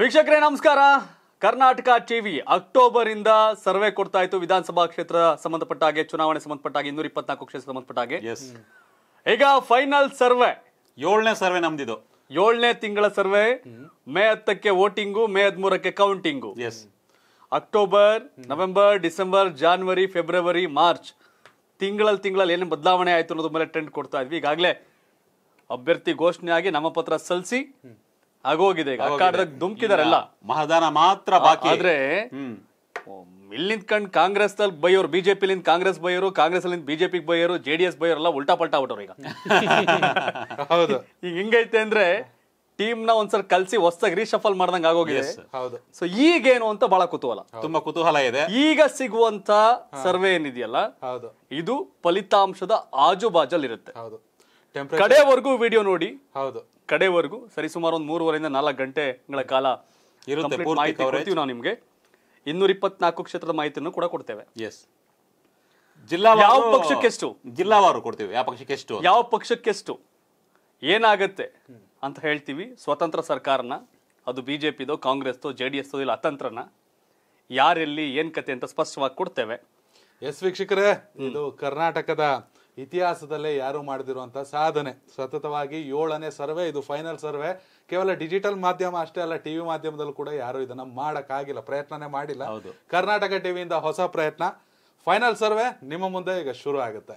ವೀಕ್ಷಕರೇ ನಮಸ್ಕಾರ. Karnataka TV October ಇಂದ ಸರ್ವೆ ಕೊಡ್ತಾ ಇತ್ತು ವಿಧಾನಸಭಾ ಕ್ಷೇತ್ರ ಸಂಬಂಧಪಟ್ಟ ಹಾಗೆ, ಚುನಾವಣೆ ಸಂಬಂಧಪಟ್ಟ ಹಾಗೆ, 224 ಕ್ಷೇತ್ರ ಸಂಬಂಧಪಟ್ಟ ಹಾಗೆ. ಈಗ ಫೈನಲ್ ಸರ್ವೆ, 7ನೇ ಸರ್ವೆ ನಮ್ದಿದು, 7ನೇ ತಿಂಗಳ ಸರ್ವೆ. ಮೇ 10ಕ್ಕೆ ವೋಟಿಂಗು, ಮೇ 13ಕ್ಕೆ counting. October, November, December, January, February, March ತಿಂಗಳಲ್ಲಿ ಏನೇನು ಬದಲಾವಣೆ ಆಯಿತು ಅನ್ನೋದ್ರ ಮೇಲೆ ಟ್ರೆಂಡ್ ಕೊಡ್ತಾ ಇದ್ವಿ. ಈಗಾಗಲೇ ಅಭ್ಯರ್ಥಿ ಘೋಷಣೆ ಆಗಿ ನಾಮಪತ್ರ ಸಲ್ಲಿಸಿ ಆಗೋಗಿದೆ. ಈಗ ಅಖಾಡದಾಗ ಧುಮ್ಕಿದಾರೆಲ್ಲ, ಮಹದಾನ ಮಾತ್ರ ಬಾಕಿ. ಆದ್ರೆ ಇಲ್ಲಿಂದ ಕಂಡು ಕಾಂಗ್ರೆಸ್ ಅಲ್ಲಿ ಬೈಯೋರು, ಬಿಜೆಪಿಲಿಂದ ಕಾಂಗ್ರೆಸ್ ಬೈಯೋರು, ಕಾಂಗ್ರೆಸ್ ಅಲ್ಲಿಂದ ಬಿಜೆಪಿಗೆ ಬೈಯೋರು, JDS ಬೈಯೋರು, ಎಲ್ಲ ಉಲ್ಟಾ ಪಲ್ಟಾ ಬಿಟ್ಟವ್ರು. ಈಗ ಹೌದು, ಈಗ ಹಿಂಗೈತೆ ಅಂದ್ರೆ ಟೀಮ್ ನ ಒಂದ್ಸಲ ಕಲ್ಸಿ ಹೊಸದಾಗಿ ರೀಶಫಲ್ ಮಾಡ್ದಂಗೆ ಆಗೋಗಿದೆ. ಸೊ ಈಗೇನು ಅಂತ ಬಹಳ ಕುತೂಹಲ, ತುಂಬಾ ಕುತೂಹಲ ಇದೆ. ಈಗ ಸಿಗುವಂತ ಸರ್ವೆ ಏನಿದೆಯಲ್ಲ, ಇದು ಫಲಿತಾಂಶದ ಆಜುಬಾಜಲ್ಲಿ ಇರುತ್ತೆ. ಕಡೆವರೆಗೂ ವಿಡಿಯೋ ನೋಡಿ, ಕಡೆವರೆಗೂ ಸರಿಸುಮಾರು ಒಂದು 3.5 ಗಂಟೆಗಳ ಕಾಲ ಮಾಹಿತಿ ಕೊಡ್ತೀವಿ ನಾವು ನಿಮ್ಗೆ. 224 ಕ್ಷೇತ್ರದ ಮಾಹಿತಿಯನ್ನು ಕೂಡ ಕೊಡ್ತೇವೆ. ಜಿಲ್ಲಾ ಯಾವ ಪಕ್ಷಕ್ಕೆಷ್ಟು, ಜಿಲ್ಲಾವಾರು ಕೊಡ್ತೀವಿ, ಯಾವ ಪಕ್ಷಕ್ಕೆಷ್ಟು ಏನಾಗತ್ತೆ ಅಂತ ಹೇಳ್ತೀವಿ. ಸ್ವತಂತ್ರ ಸರ್ಕಾರನ, ಅದು ಬಿಜೆಪಿದೋ ಕಾಂಗ್ರೆಸ್ದೋ JDSದೋ ಇಲ್ಲ ಅತಂತ್ರನ, ಯಾರೆಲ್ಲಿ ಏನ್ ಕತೆ ಅಂತ ಸ್ಪಷ್ಟವಾಗಿ ಕೊಡ್ತೇವೆ. ವೀಕ್ಷಕರೇ, ಇದು ಕರ್ನಾಟಕದ ಇತಿಹಾಸದಲ್ಲೇ ಯಾರು ಮಾಡದಿರುವಂತಹ ಸಾಧನೆ. ಸತತವಾಗಿ 7ನೇ ಸರ್ವೆ, ಇದು ಫೈನಲ್ ಸರ್ವೆ. ಕೇವಲ ಡಿಜಿಟಲ್ ಮಾಧ್ಯಮ ಅಷ್ಟೇ ಅಲ್ಲ, ಟಿವಿ ಮಾಧ್ಯಮದಲ್ಲೂ ಕೂಡ ಯಾರು ಇದನ್ನ ಮಾಡಕ್ಕಾಗಿಲ್ಲ, ಪ್ರಯತ್ನನೇ ಮಾಡಿಲ್ಲ. ಕರ್ನಾಟಕ ಟಿವಿಯಿಂದ ಹೊಸ ಪ್ರಯತ್ನ, ಫೈನಲ್ ಸರ್ವೆ ನಿಮ್ಮ ಮುಂದೆ ಈಗ ಶುರು ಆಗುತ್ತೆ.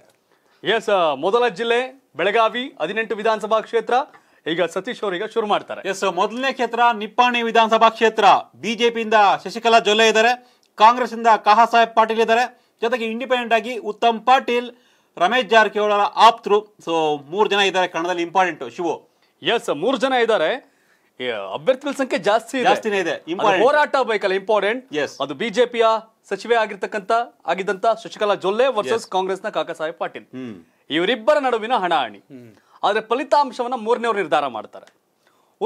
ಎಸ್, ಮೊದಲ ಜಿಲ್ಲೆ ಬೆಳಗಾವಿ, 18 ವಿಧಾನಸಭಾ ಕ್ಷೇತ್ರ. ಈಗ ಸತೀಶ್ ಅವರೀಗ ಶುರು ಮಾಡ್ತಾರೆ. ಎಸ್, ಮೊದಲನೇ ಕ್ಷೇತ್ರ ನಿಪ್ಪಾಣಿ ವಿಧಾನಸಭಾ ಕ್ಷೇತ್ರ. ಬಿಜೆಪಿಯಿಂದ ಶಶಿಕಲಾ ಜೊಲ್ಲೆ ಇದ್ದಾರೆ, ಕಾಂಗ್ರೆಸ್ ಇಂದ ಕಾಕಾಸಾಹೇಬ್ ಪಾಟೀಲ್ ಇದ್ದಾರೆ, ಜೊತೆಗೆ ಇಂಡಿಪೆಂಡೆಂಟ್ ಆಗಿ ಉತ್ತಮ್ ಪಾಟೀಲ್, ರಮೇಶ್ ಜಾರಕಿಹೊಳಿ ಆಪ್ತರು. ಸೊ 3 ಜನ ಇದ್ದಾರೆ ಕನ್ನಡದಲ್ಲಿ, ಇಂಪಾರ್ಟೆಂಟ್ ಶಿವು. ಎಸ್, 3 ಜನ ಇದ್ದಾರೆ. ಅಭ್ಯರ್ಥಿಗಳ ಸಂಖ್ಯೆ ಜಾಸ್ತಿನೇ ಇದೆ. ಹೋರಾಟ ಬೇಕಲ್ಲ, ಇಂಪಾರ್ಟೆಂಟ್. ಅದು ಬಿಜೆಪಿಯ ಸಚಿವೆ ಆಗಿದ್ದಂತ ಶಶಿಕಲಾ ಜೊಲ್ಲೆ ವರ್ಸಸ್ ಕಾಂಗ್ರೆಸ್ನ ಕಾಕಾಸಾಹೇಬ್ ಪಾಟೀಲ್. ಇವರಿಬ್ಬರ ನಡುವಿನ ಹಣಾಹಣಿ. ಆದ್ರೆ ಫಲಿತಾಂಶವನ್ನ 3ನೇವ್ರು ನಿರ್ಧಾರ ಮಾಡ್ತಾರೆ.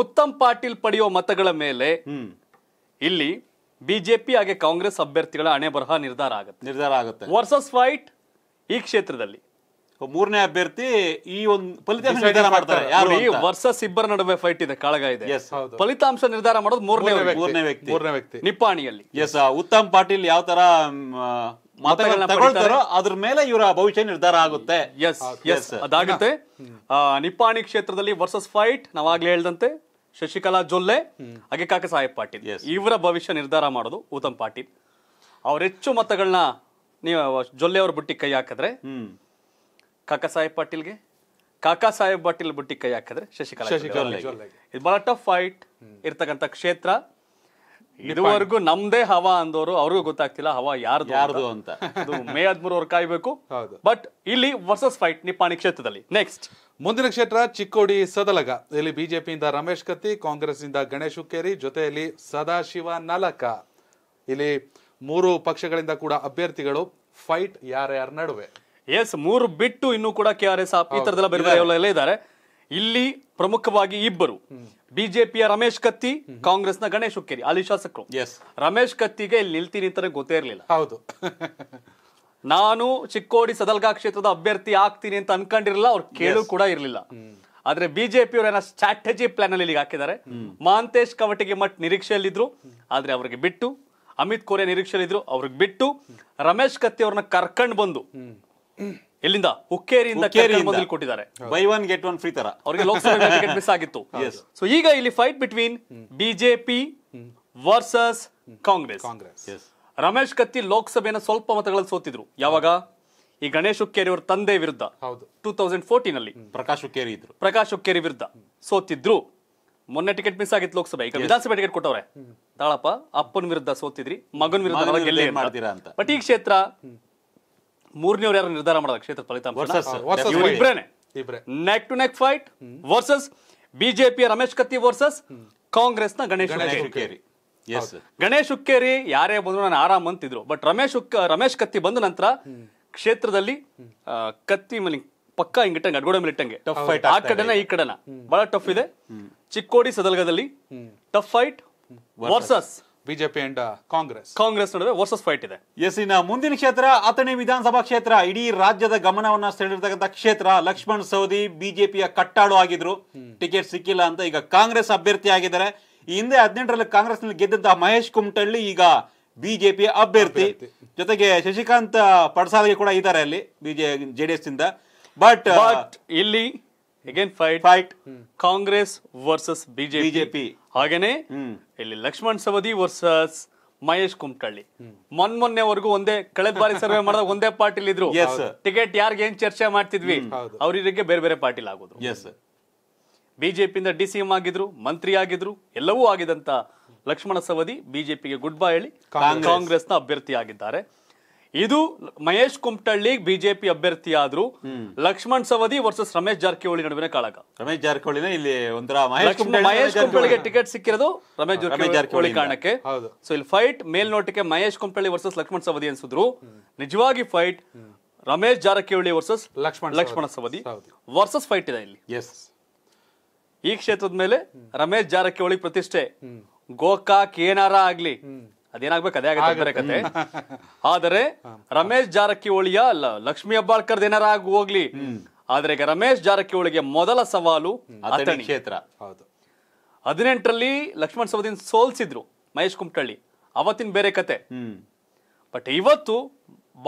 ಉತ್ತಮ್ ಪಾಟೀಲ್ ಪಡೆಯುವ ಮತಗಳ ಮೇಲೆ ಇಲ್ಲಿ ಬಿಜೆಪಿ ಹಾಗೆ ಕಾಂಗ್ರೆಸ್ ಅಭ್ಯರ್ಥಿಗಳ ಹಣೆ ಬರಹ ನಿರ್ಧಾರ ಆಗುತ್ತೆ ವರ್ಸಸ್ ಫೈಟ್ ಈ ಕ್ಷೇತ್ರದಲ್ಲಿ. 3ನೇ ಅಭ್ಯರ್ಥಿ ಈ ಒಂದು ಫಲಿತಾಂಶ ನಿರ್ಧಾರ ಮಾಡ್ತಾರೆ. ವರ್ಸಸ್ ಇಬ್ಬರ ನಡುವೆ ಫೈಟ್ ಇದೆ, ಕಾಳಗ ಇದೆ. ಫಲಿತಾಂಶ ನಿರ್ಧಾರ ಮಾಡೋದು ಮೂರನೇ ವ್ಯಕ್ತಿ ನಿಪ್ಪಾಣಿಯಲ್ಲಿ. ಎಸ್, ಉತ್ತಮ್ ಪಾಟೀಲ್ ಯಾವ ತರ ಮತಗಳನ್ನ ತಗೊಳ್ತಾರೋ ಅದ್ರ ಮೇಲೆ ಇವರ ಭವಿಷ್ಯ ನಿರ್ಧಾರ ಆಗುತ್ತೆ. ಎಸ್, ಅದಾಗುತ್ತೆ. ನಿಪ್ಪಾಣಿ ಕ್ಷೇತ್ರದಲ್ಲಿ ವರ್ಸಸ್ ಫೈಟ್ ನಾವಾಗ್ಲೇ ಹೇಳ್ದಂತೆ ಶಶಿಕಲಾ ಜೊಲ್ಲೆ ಹಾಗೆ ಕಾಕಾಸಾಹೇಬ್ ಪಾಟೀಲ್, ಇವರ ಭವಿಷ್ಯ ನಿರ್ಧಾರ ಮಾಡೋದು ಉತ್ತಮ್ ಪಾಟೀಲ್. ಅವ್ರ ಹೆಚ್ಚು ಮತಗಳನ್ನ ನೀವು ಜೊಲ್ಲೆ ಅವ್ರ ಬುಟ್ಟಿ ಕೈ ಹಾಕಿದ್ರೆ ಕಾಕಾಸಾಹೇಬ್ ಪಾಟೀಲ್ ಬುಟ್ಟಿ ಕೈ ಹಾಕಿದ್ರೆ ಶಶಿಕಲಾ. ಇದು ಬಹಳ ಟಫ್ ಫೈಟ್ ಇರ್ತಕ್ಕಂಥ ಕ್ಷೇತ್ರ. ಇದುವರೆಗೂ ನಮ್ದೇ ಹವಾ ಅಂದವರು ಅವ್ರಿಗೂ ಗೊತ್ತಾಗ್ತಿಲ್ಲ ಹವಾ ಯಾರ್ದು ಅಂತ. ಮೇ 13 ಕಾಯ್ಬೇಕು. ಬಟ್ ಇಲ್ಲಿ ವರ್ಸಸ್ ಫೈಟ್ ನಿಪ್ಪಾಣಿ ಕ್ಷೇತ್ರದಲ್ಲಿ. ನೆಕ್ಸ್ಟ್ ಮುಂದಿನ ಕ್ಷೇತ್ರ ಚಿಕ್ಕೋಡಿ ಸದಲಗ. ಇಲ್ಲಿ ಬಿಜೆಪಿಯಿಂದ ರಮೇಶ್ ಕತ್ತಿ, ಕಾಂಗ್ರೆಸ್ ಇಂದ ಗಣೇಶ್ ಹುಕ್ಕೇರಿ, ಜೊತೆಯಲ್ಲಿ ಸದಾಶಿವ ನಲಕ. ಇಲ್ಲಿ 3 ಪಕ್ಷಗಳಿಂದ ಕೂಡ ಅಭ್ಯರ್ಥಿಗಳು. ಫೈಟ್ ಯಾರ್ಯಾರ ನಡುವೆ? ಎಸ್, 3 ಬಿಟ್ಟು ಇನ್ನೂ ಕೂಡ KRS ಈ ತರದೆಲ್ಲ ಬೇರೆ ಬೇರೆ ಇದ್ದಾರೆ. ಇಲ್ಲಿ ಪ್ರಮುಖವಾಗಿ ಇಬ್ಬರು, ಬಿಜೆಪಿಯ ರಮೇಶ್ ಕತ್ತಿ, ಕಾಂಗ್ರೆಸ್ನ ಗಣೇಶ್ ಹುಕ್ಕೇರಿ, ಅಲ್ಲಿ ಶಾಸಕರು. ರಮೇಶ್ ಕತ್ತಿಗೆ ಇಲ್ಲಿ ನಿಲ್ತೀನಿ ಅಂತ ಗೊತ್ತೇ ಇರಲಿಲ್ಲ. ಹೌದು, ನಾನು ಚಿಕ್ಕೋಡಿ ಸದಲ್ಗಾ ಕ್ಷೇತ್ರದ ಅಭ್ಯರ್ಥಿ ಆಗ್ತೀನಿ ಅಂತ ಅನ್ಕೊಂಡಿರಲಿಲ್ಲ, ಅವ್ರು ಕೇಳು ಕೂಡ ಇರಲಿಲ್ಲ. ಆದ್ರೆ ಬಿಜೆಪಿಯವ್ರ ಏನೋ ಸ್ಟ್ರಾಟಜಿ ಪ್ಲಾನ್ ಅಲ್ಲಿ ಇಲ್ಲಿಗೆ ಹಾಕಿದ್ದಾರೆ. ಮಹಾಂತೇಶ್ ಕವಟಗಿ ಮಠ್ ನಿರೀಕ್ಷೆಯಲ್ಲಿದ್ರು, ಆದ್ರೆ ಅವ್ರಿಗೆ ಬಿಟ್ಟು. ಅಮಿತ್ ಕೋರೆ ನಿರೀಕ್ಷೆಯಲ್ಲಿದ್ರು, ಅವ್ರಿಗೆ ಬಿಟ್ಟು. ರಮೇಶ್ ಕತ್ತಿ ಅವ್ರನ್ನ ಕರ್ಕೊಂಡ್ ಬಂದು ಎಲ್ಲಿಂದ ಹುಕ್ಕೇರಿಯಿಂದ ಕೊಟ್ಟಿದ್ದಾರೆ. Buy one get one free ತರ ಅವರಿಗೆ ಲೋಕಸಭೆ ಟಿಕೆಟ್ ಮಿಸ್ ಆಗಿತ್ತು. ಸೊ ಈಗ ಇಲ್ಲಿ fight between BJP versus Congress. Ramesh Katti ಲೋಕಸಭೆನ ಸ್ವಲ್ಪ ಮತಗಳಲ್ಲಿ ಸೋತಿದ್ರು. ಯಾವಾಗ? ಈ ಗಣೇಶ್ ಹುಕ್ಕೇರಿ ಅವರ ತಂದೆ ವಿರುದ್ಧ 2014 ಅಲ್ಲಿ ಪ್ರಕಾಶ್ ಹುಕ್ಕೇರಿ ವಿರುದ್ಧ ಸೋತಿದ್ರು. ಮೊನ್ನೆ ಟಿಕೆಟ್ ಮಿಸ್ ಆಗಿತ್ತು ಲೋಕಸಭೆ, ಈಗ ವಿಧಾನಸಭೆ ಟಿಕೆಟ್ ಕೊಟ್ಟವ್ರೆ. ತಾಳಪ್ಪ ಅಪ್ಪನ ವಿರುದ್ಧ ಸೋತಿದ್ರಿ, ಮಗನ ವಿರುದ್ಧ ಗೆಲ್ಲೇ ಮಾಡ್ತೀರಾ ಅಂತ. ಬಟ್ ಈ ಕ್ಷೇತ್ರ 3ನೇವ್ರು ಯಾರು ನಿರ್ಧಾರ ಮಾಡೋದು ಕ್ಷೇತ್ರ ಫಲಿತಾಂಶ? Neck to neck fight versus ಬಿಜೆಪಿಯ ರಮೇಶ್ ಕತ್ತಿ ವರ್ಸಸ್ ಕಾಂಗ್ರೆಸ್ನ ಗಣೇಶ್ ಹುಕ್ಕೇರಿ. ಗಣೇಶ್ ಹುಕ್ಕೇರಿ ಯಾರೇ ಬಂದ್ರು ನಾನು ಆರಾಮ್ ಅಂತಿದ್ರು. ಬಟ್ ರಮೇಶ್ ಕತ್ತಿ ಬಂದ ನಂತರ ಕ್ಷೇತ್ರದಲ್ಲಿ ಕತ್ತಿ ಮೇಲೆ ಪಕ್ಕ ಹಿಂಗಿಟ್ಟಂಗೆ, ಅಡ್ಗೋಡೆ ಮೇಲೆ ಇಟ್ಟಂಗೆ ಟಫ್ ಫೈಟ್. ಆ ಕಡೆನ ಈ ಕಡೆನ ಬಹಳ ಟಫ್ ಇದೆ. Chikkodi ಸದಲ್ಗದಲ್ಲಿ tough fight versus BJP and Congress ನಡುವೆ ವರ್ಸಸ್ ಫೈಟ್ ಇದೆ. ಎಸ್, ಇನ್ನ ಮುಂದಿನ ಕ್ಷೇತ್ರ ಅಥಣಿ ವಿಧಾನಸಭಾ ಕ್ಷೇತ್ರ. ಇಡೀ ರಾಜ್ಯದ ಗಮನವನ್ನ ಸೆಳೆದಿರ್ತಕ್ಕಂಥ ಕ್ಷೇತ್ರ. ಲಕ್ಷ್ಮಣ್ ಸವದಿ ಬಿಜೆಪಿಯ ಕಟ್ಟಾಳು ಆಗಿದ್ರು, ಟಿಕೆಟ್ ಸಿಕ್ಕಿಲ್ಲ ಅಂತ ಈಗ ಕಾಂಗ್ರೆಸ್ ಅಭ್ಯರ್ಥಿ ಆಗಿದ್ದಾರೆ. ಹಿಂದೆ 18ರಲ್ಲಿ ಕಾಂಗ್ರೆಸ್ನಲ್ಲಿ ಗೆದ್ದಂತ ಮಹೇಶ್ ಕುಮಟಳ್ಳಿ ಈಗ ಬಿಜೆಪಿ ಅಭ್ಯರ್ಥಿ, ಜೊತೆಗೆ ಶಶಿಕಾಂತ್ ಪಡಸಾದಗಿ ಕೂಡ ಇದ್ದಾರೆ ಅಲ್ಲಿ ಜೆಡಿಎಸ್ ಇಂದ. ಬಟ್ ಇಲ್ಲಿ again fight Congress versus BJP ಹಾಗೇನೇ ಇಲ್ಲಿ ಲಕ್ಷ್ಮಣ್ ಸವದಿ ವರ್ಸಸ್ ಮಹೇಶ್ ಕುಮಟಳ್ಳಿ. ಮೊನ್ನೆವರೆಗೂ ಒಂದೇ, ಕಳೆದ ಬಾರಿ ಸರ್ವೆ ಮಾಡಿದಾಗ ಒಂದೇ ಪಾರ್ಟಿಲ್ ಇದ್ರು. ಟಿಕೆಟ್ ಯಾರಿಗೆ ಏನ್ ಚರ್ಚೆ ಮಾಡ್ತಿದ್ವಿ, ಅವರಿಗೆ ಬೇರೆ ಬೇರೆ ಪಾರ್ಟಿಲ್ ಆಗೋದು. ಬಿಜೆಪಿ ಇಂದ ಡಿಸಿಎಂ ಆಗಿದ್ರು, ಮಂತ್ರಿ ಆಗಿದ್ರು, ಎಲ್ಲವೂ ಆಗಿದಂತ ಲಕ್ಷ್ಮಣ ಸವದಿ ಬಿಜೆಪಿಗೆ ಗುಡ್ ಬೈ ಹೇಳಿ ಕಾಂಗ್ರೆಸ್ನ ಅಭ್ಯರ್ಥಿ ಆಗಿದ್ದಾರೆ. ಇದು ಮಹೇಶ್ ಕುಮಟಳ್ಳಿ ಬಿಜೆಪಿ ಅಭ್ಯರ್ಥಿ ಆದ್ರು ಲಕ್ಷ್ಮಣ್ ಸವದಿ ವರ್ಸಸ್ ರಮೇಶ್ ಜಾರಕಿಹೊಳಿ ನಡುವಿನ ಕಾಳಗ. ರಮೇಶ್ ಜಾರಕಿಹೊಳಿ ಇಲ್ಲಿ ಒಂದರ ಮಹೇಶ್ ಕುಮಟಳ್ಳಿಗೆ ಟಿಕೆಟ್ ಸಿಕ್ಕಿರೋದು ರಮೇಶ್ ಜಾರಕಿಹೊಳಿ ಕಾರಣಕ್ಕೆ. ಸೊ ಇಲ್ಲಿ ಫೈಟ್ ಮೇಲ್ನೋಟಕ್ಕೆ ಮಹೇಶ್ ಕುಮಟಳ್ಳಿ ವರ್ಸಸ್ ಲಕ್ಷ್ಮಣ್ ಸವದಿ ಅನ್ಸಿದ್ರು, ನಿಜವಾಗಿ fight Ramesh Jarkiholi versus Lakshmana Savadi versus fight ಇದೆ ಇಲ್ಲಿ. ಈ ಕ್ಷೇತ್ರದ ಮೇಲೆ ರಮೇಶ್ ಜಾರಕಿಹೊಳಿ ಪ್ರತಿಷ್ಠೆ, ಗೋಕಾಕ್ ಏನಾರ ಆಗ್ಲಿ ಅದೇನಾಗ್ಬೇಕು ಅದೇ ಆಗತ್ತೆ ಕತೆ. ಆದರೆ ರಮೇಶ್ ಜಾರಕಿಹೊಳಿಯ ಲಕ್ಷ್ಮಿ ಹೆಬ್ಬಾಳ್ಕರ್ ಏನಾರ ಆಗಿ ಹೋಗ್ಲಿ, ಆದ್ರೆ ಈಗ ರಮೇಶ್ ಜಾರಕಿಹೊಳಿಗೆ ಮೊದಲ ಸವಾಲು ಅಥಣಿ ಕ್ಷೇತ್ರ. 18ರಲ್ಲಿ ಲಕ್ಷ್ಮಣ್ ಸವದಿನ ಸೋಲ್ಸಿದ್ರು ಮಹೇಶ್ ಕುಮಟಳ್ಳಿ, ಅವತ್ತಿನ ಬೇರೆ ಕತೆ. ಬಟ್ ಇವತ್ತು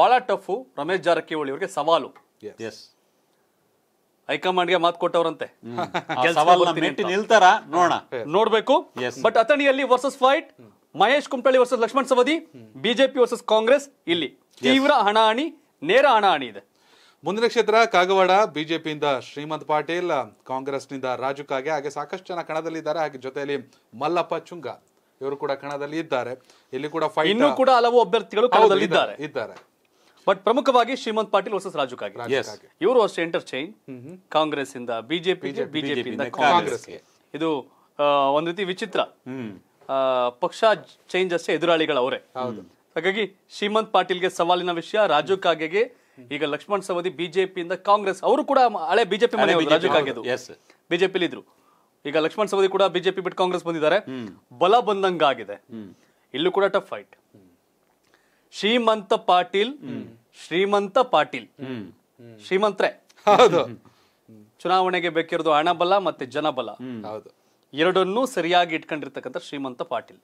ಬಹಳ ಟಫ್ ರಮೇಶ್ ಜಾರಕಿಹೊಳಿ ಅವರಿಗೆ ಸವಾಲು. ಹೈಕಮಾಂಡ್ಗೆ ಮಾತು ಕೊಟ್ಟವ್ರಂತೆ, ನೋಡ್ಬೇಕು. ಬಟ್ ಅಥಣಿಯಲ್ಲಿ versus fight Mahesh Kumatalli versus Laxman Savadi, BJP versus Congress. ಇಲ್ಲಿ ತೀವ್ರ ಹಣಾಹಣಿ, ನೇರ ಹಣಾಹಣಿ ಇದೆ. ಮುಂದಿನ ಕ್ಷೇತ್ರ ಕಾಗವಾಡ. ಬಿಜೆಪಿಯಿಂದ ಶ್ರೀಮಂತ್ ಪಾಟೀಲ್, ಕಾಂಗ್ರೆಸ್ನಿಂದ ರಾಜು ಕಾಗೆ, ಹಾಗೆ ಸಾಕಷ್ಟು ಜನ ಕಣದಲ್ಲಿ ಇದ್ದಾರೆ. ಹಾಗೆ ಜೊತೆಯಲ್ಲಿ ಮಲ್ಲಪ್ಪ ಚುಂಗ ಇವರು ಕೂಡ ಕಣದಲ್ಲಿ ಇದ್ದಾರೆ. ಇಲ್ಲಿ ಕೂಡ ಫೈಟ್, ಇನ್ನೂ ಕೂಡ ಹಲವು ಅಭ್ಯರ್ಥಿಗಳು ಕಣದಲ್ಲಿ ಇದ್ದಾರೆ. ಬಟ್ ಪ್ರಮುಖವಾಗಿ ಶ್ರೀಮಂತ್ ಪಾಟೀಲ್ ವರ್ಸಸ್ ರಾಜು ಕಾಗೆ, ಇವರು ಅಷ್ಟೇ ಇಂಟರ್ಚೇಂಜ್ ಕಾಂಗ್ರೆಸ್ ಇಂದ ಬಿಜೆಪಿ, ಬಿಜೆಪಿಯಿಂದ ಕಾಂಗ್ರೆಸ್ಗೆ. ಇದು ಒಂದ್ ರೀತಿ ವಿಚಿತ್ರ, ಪಕ್ಷ ಚೇಂಜ್ ಅಷ್ಟೇ, ಎದುರಾಳಿಗಳು ಅವರೇ. ಹಾಗಾಗಿ ಶ್ರೀಮಂತ್ ಪಾಟೀಲ್ಗೆ ಸವಾಲಿನ ವಿಷಯ, ರಾಜು ಕಾಗೆಗೆ. ಈಗ ಲಕ್ಷ್ಮಣ್ ಸವದಿ ಬಿಜೆಪಿಯಿಂದ ಕಾಂಗ್ರೆಸ್, ಅವರು ಕೂಡ ಹಳೆ ಬಿಜೆಪಿ ಮನೆ, ರಾಜು ಕಾಗೆದು ಬಿಜೆಪಿಲಿ ಇದ್ರು. ಈಗ ಲಕ್ಷ್ಮಣ್ ಸವದಿ ಕೂಡ ಬಿಜೆಪಿ ಬಿಟ್ಟು ಕಾಂಗ್ರೆಸ್ ಬಂದಿದ್ದಾರೆ, ಬಲ ಬಂದಂಗ ಆಗಿದೆ. ಇಲ್ಲೂ ಕೂಡ ಟಫ್ ಫೈಟ್. ಶ್ರೀಮಂತ ಪಾಟೀಲ್ ಶ್ರೀಮಂತ್ರೆ, ಚುನಾವಣೆಗೆ ಬೇಕಿರೋದು ಹಣಬಲ ಮತ್ತೆ ಜನಬಲ, ಎರಡನ್ನೂ ಸರಿಯಾಗಿ ಇಟ್ಕೊಂಡಿರ್ತಕ್ಕಂಥ ಶ್ರೀಮಂತ ಪಾಟೀಲ್.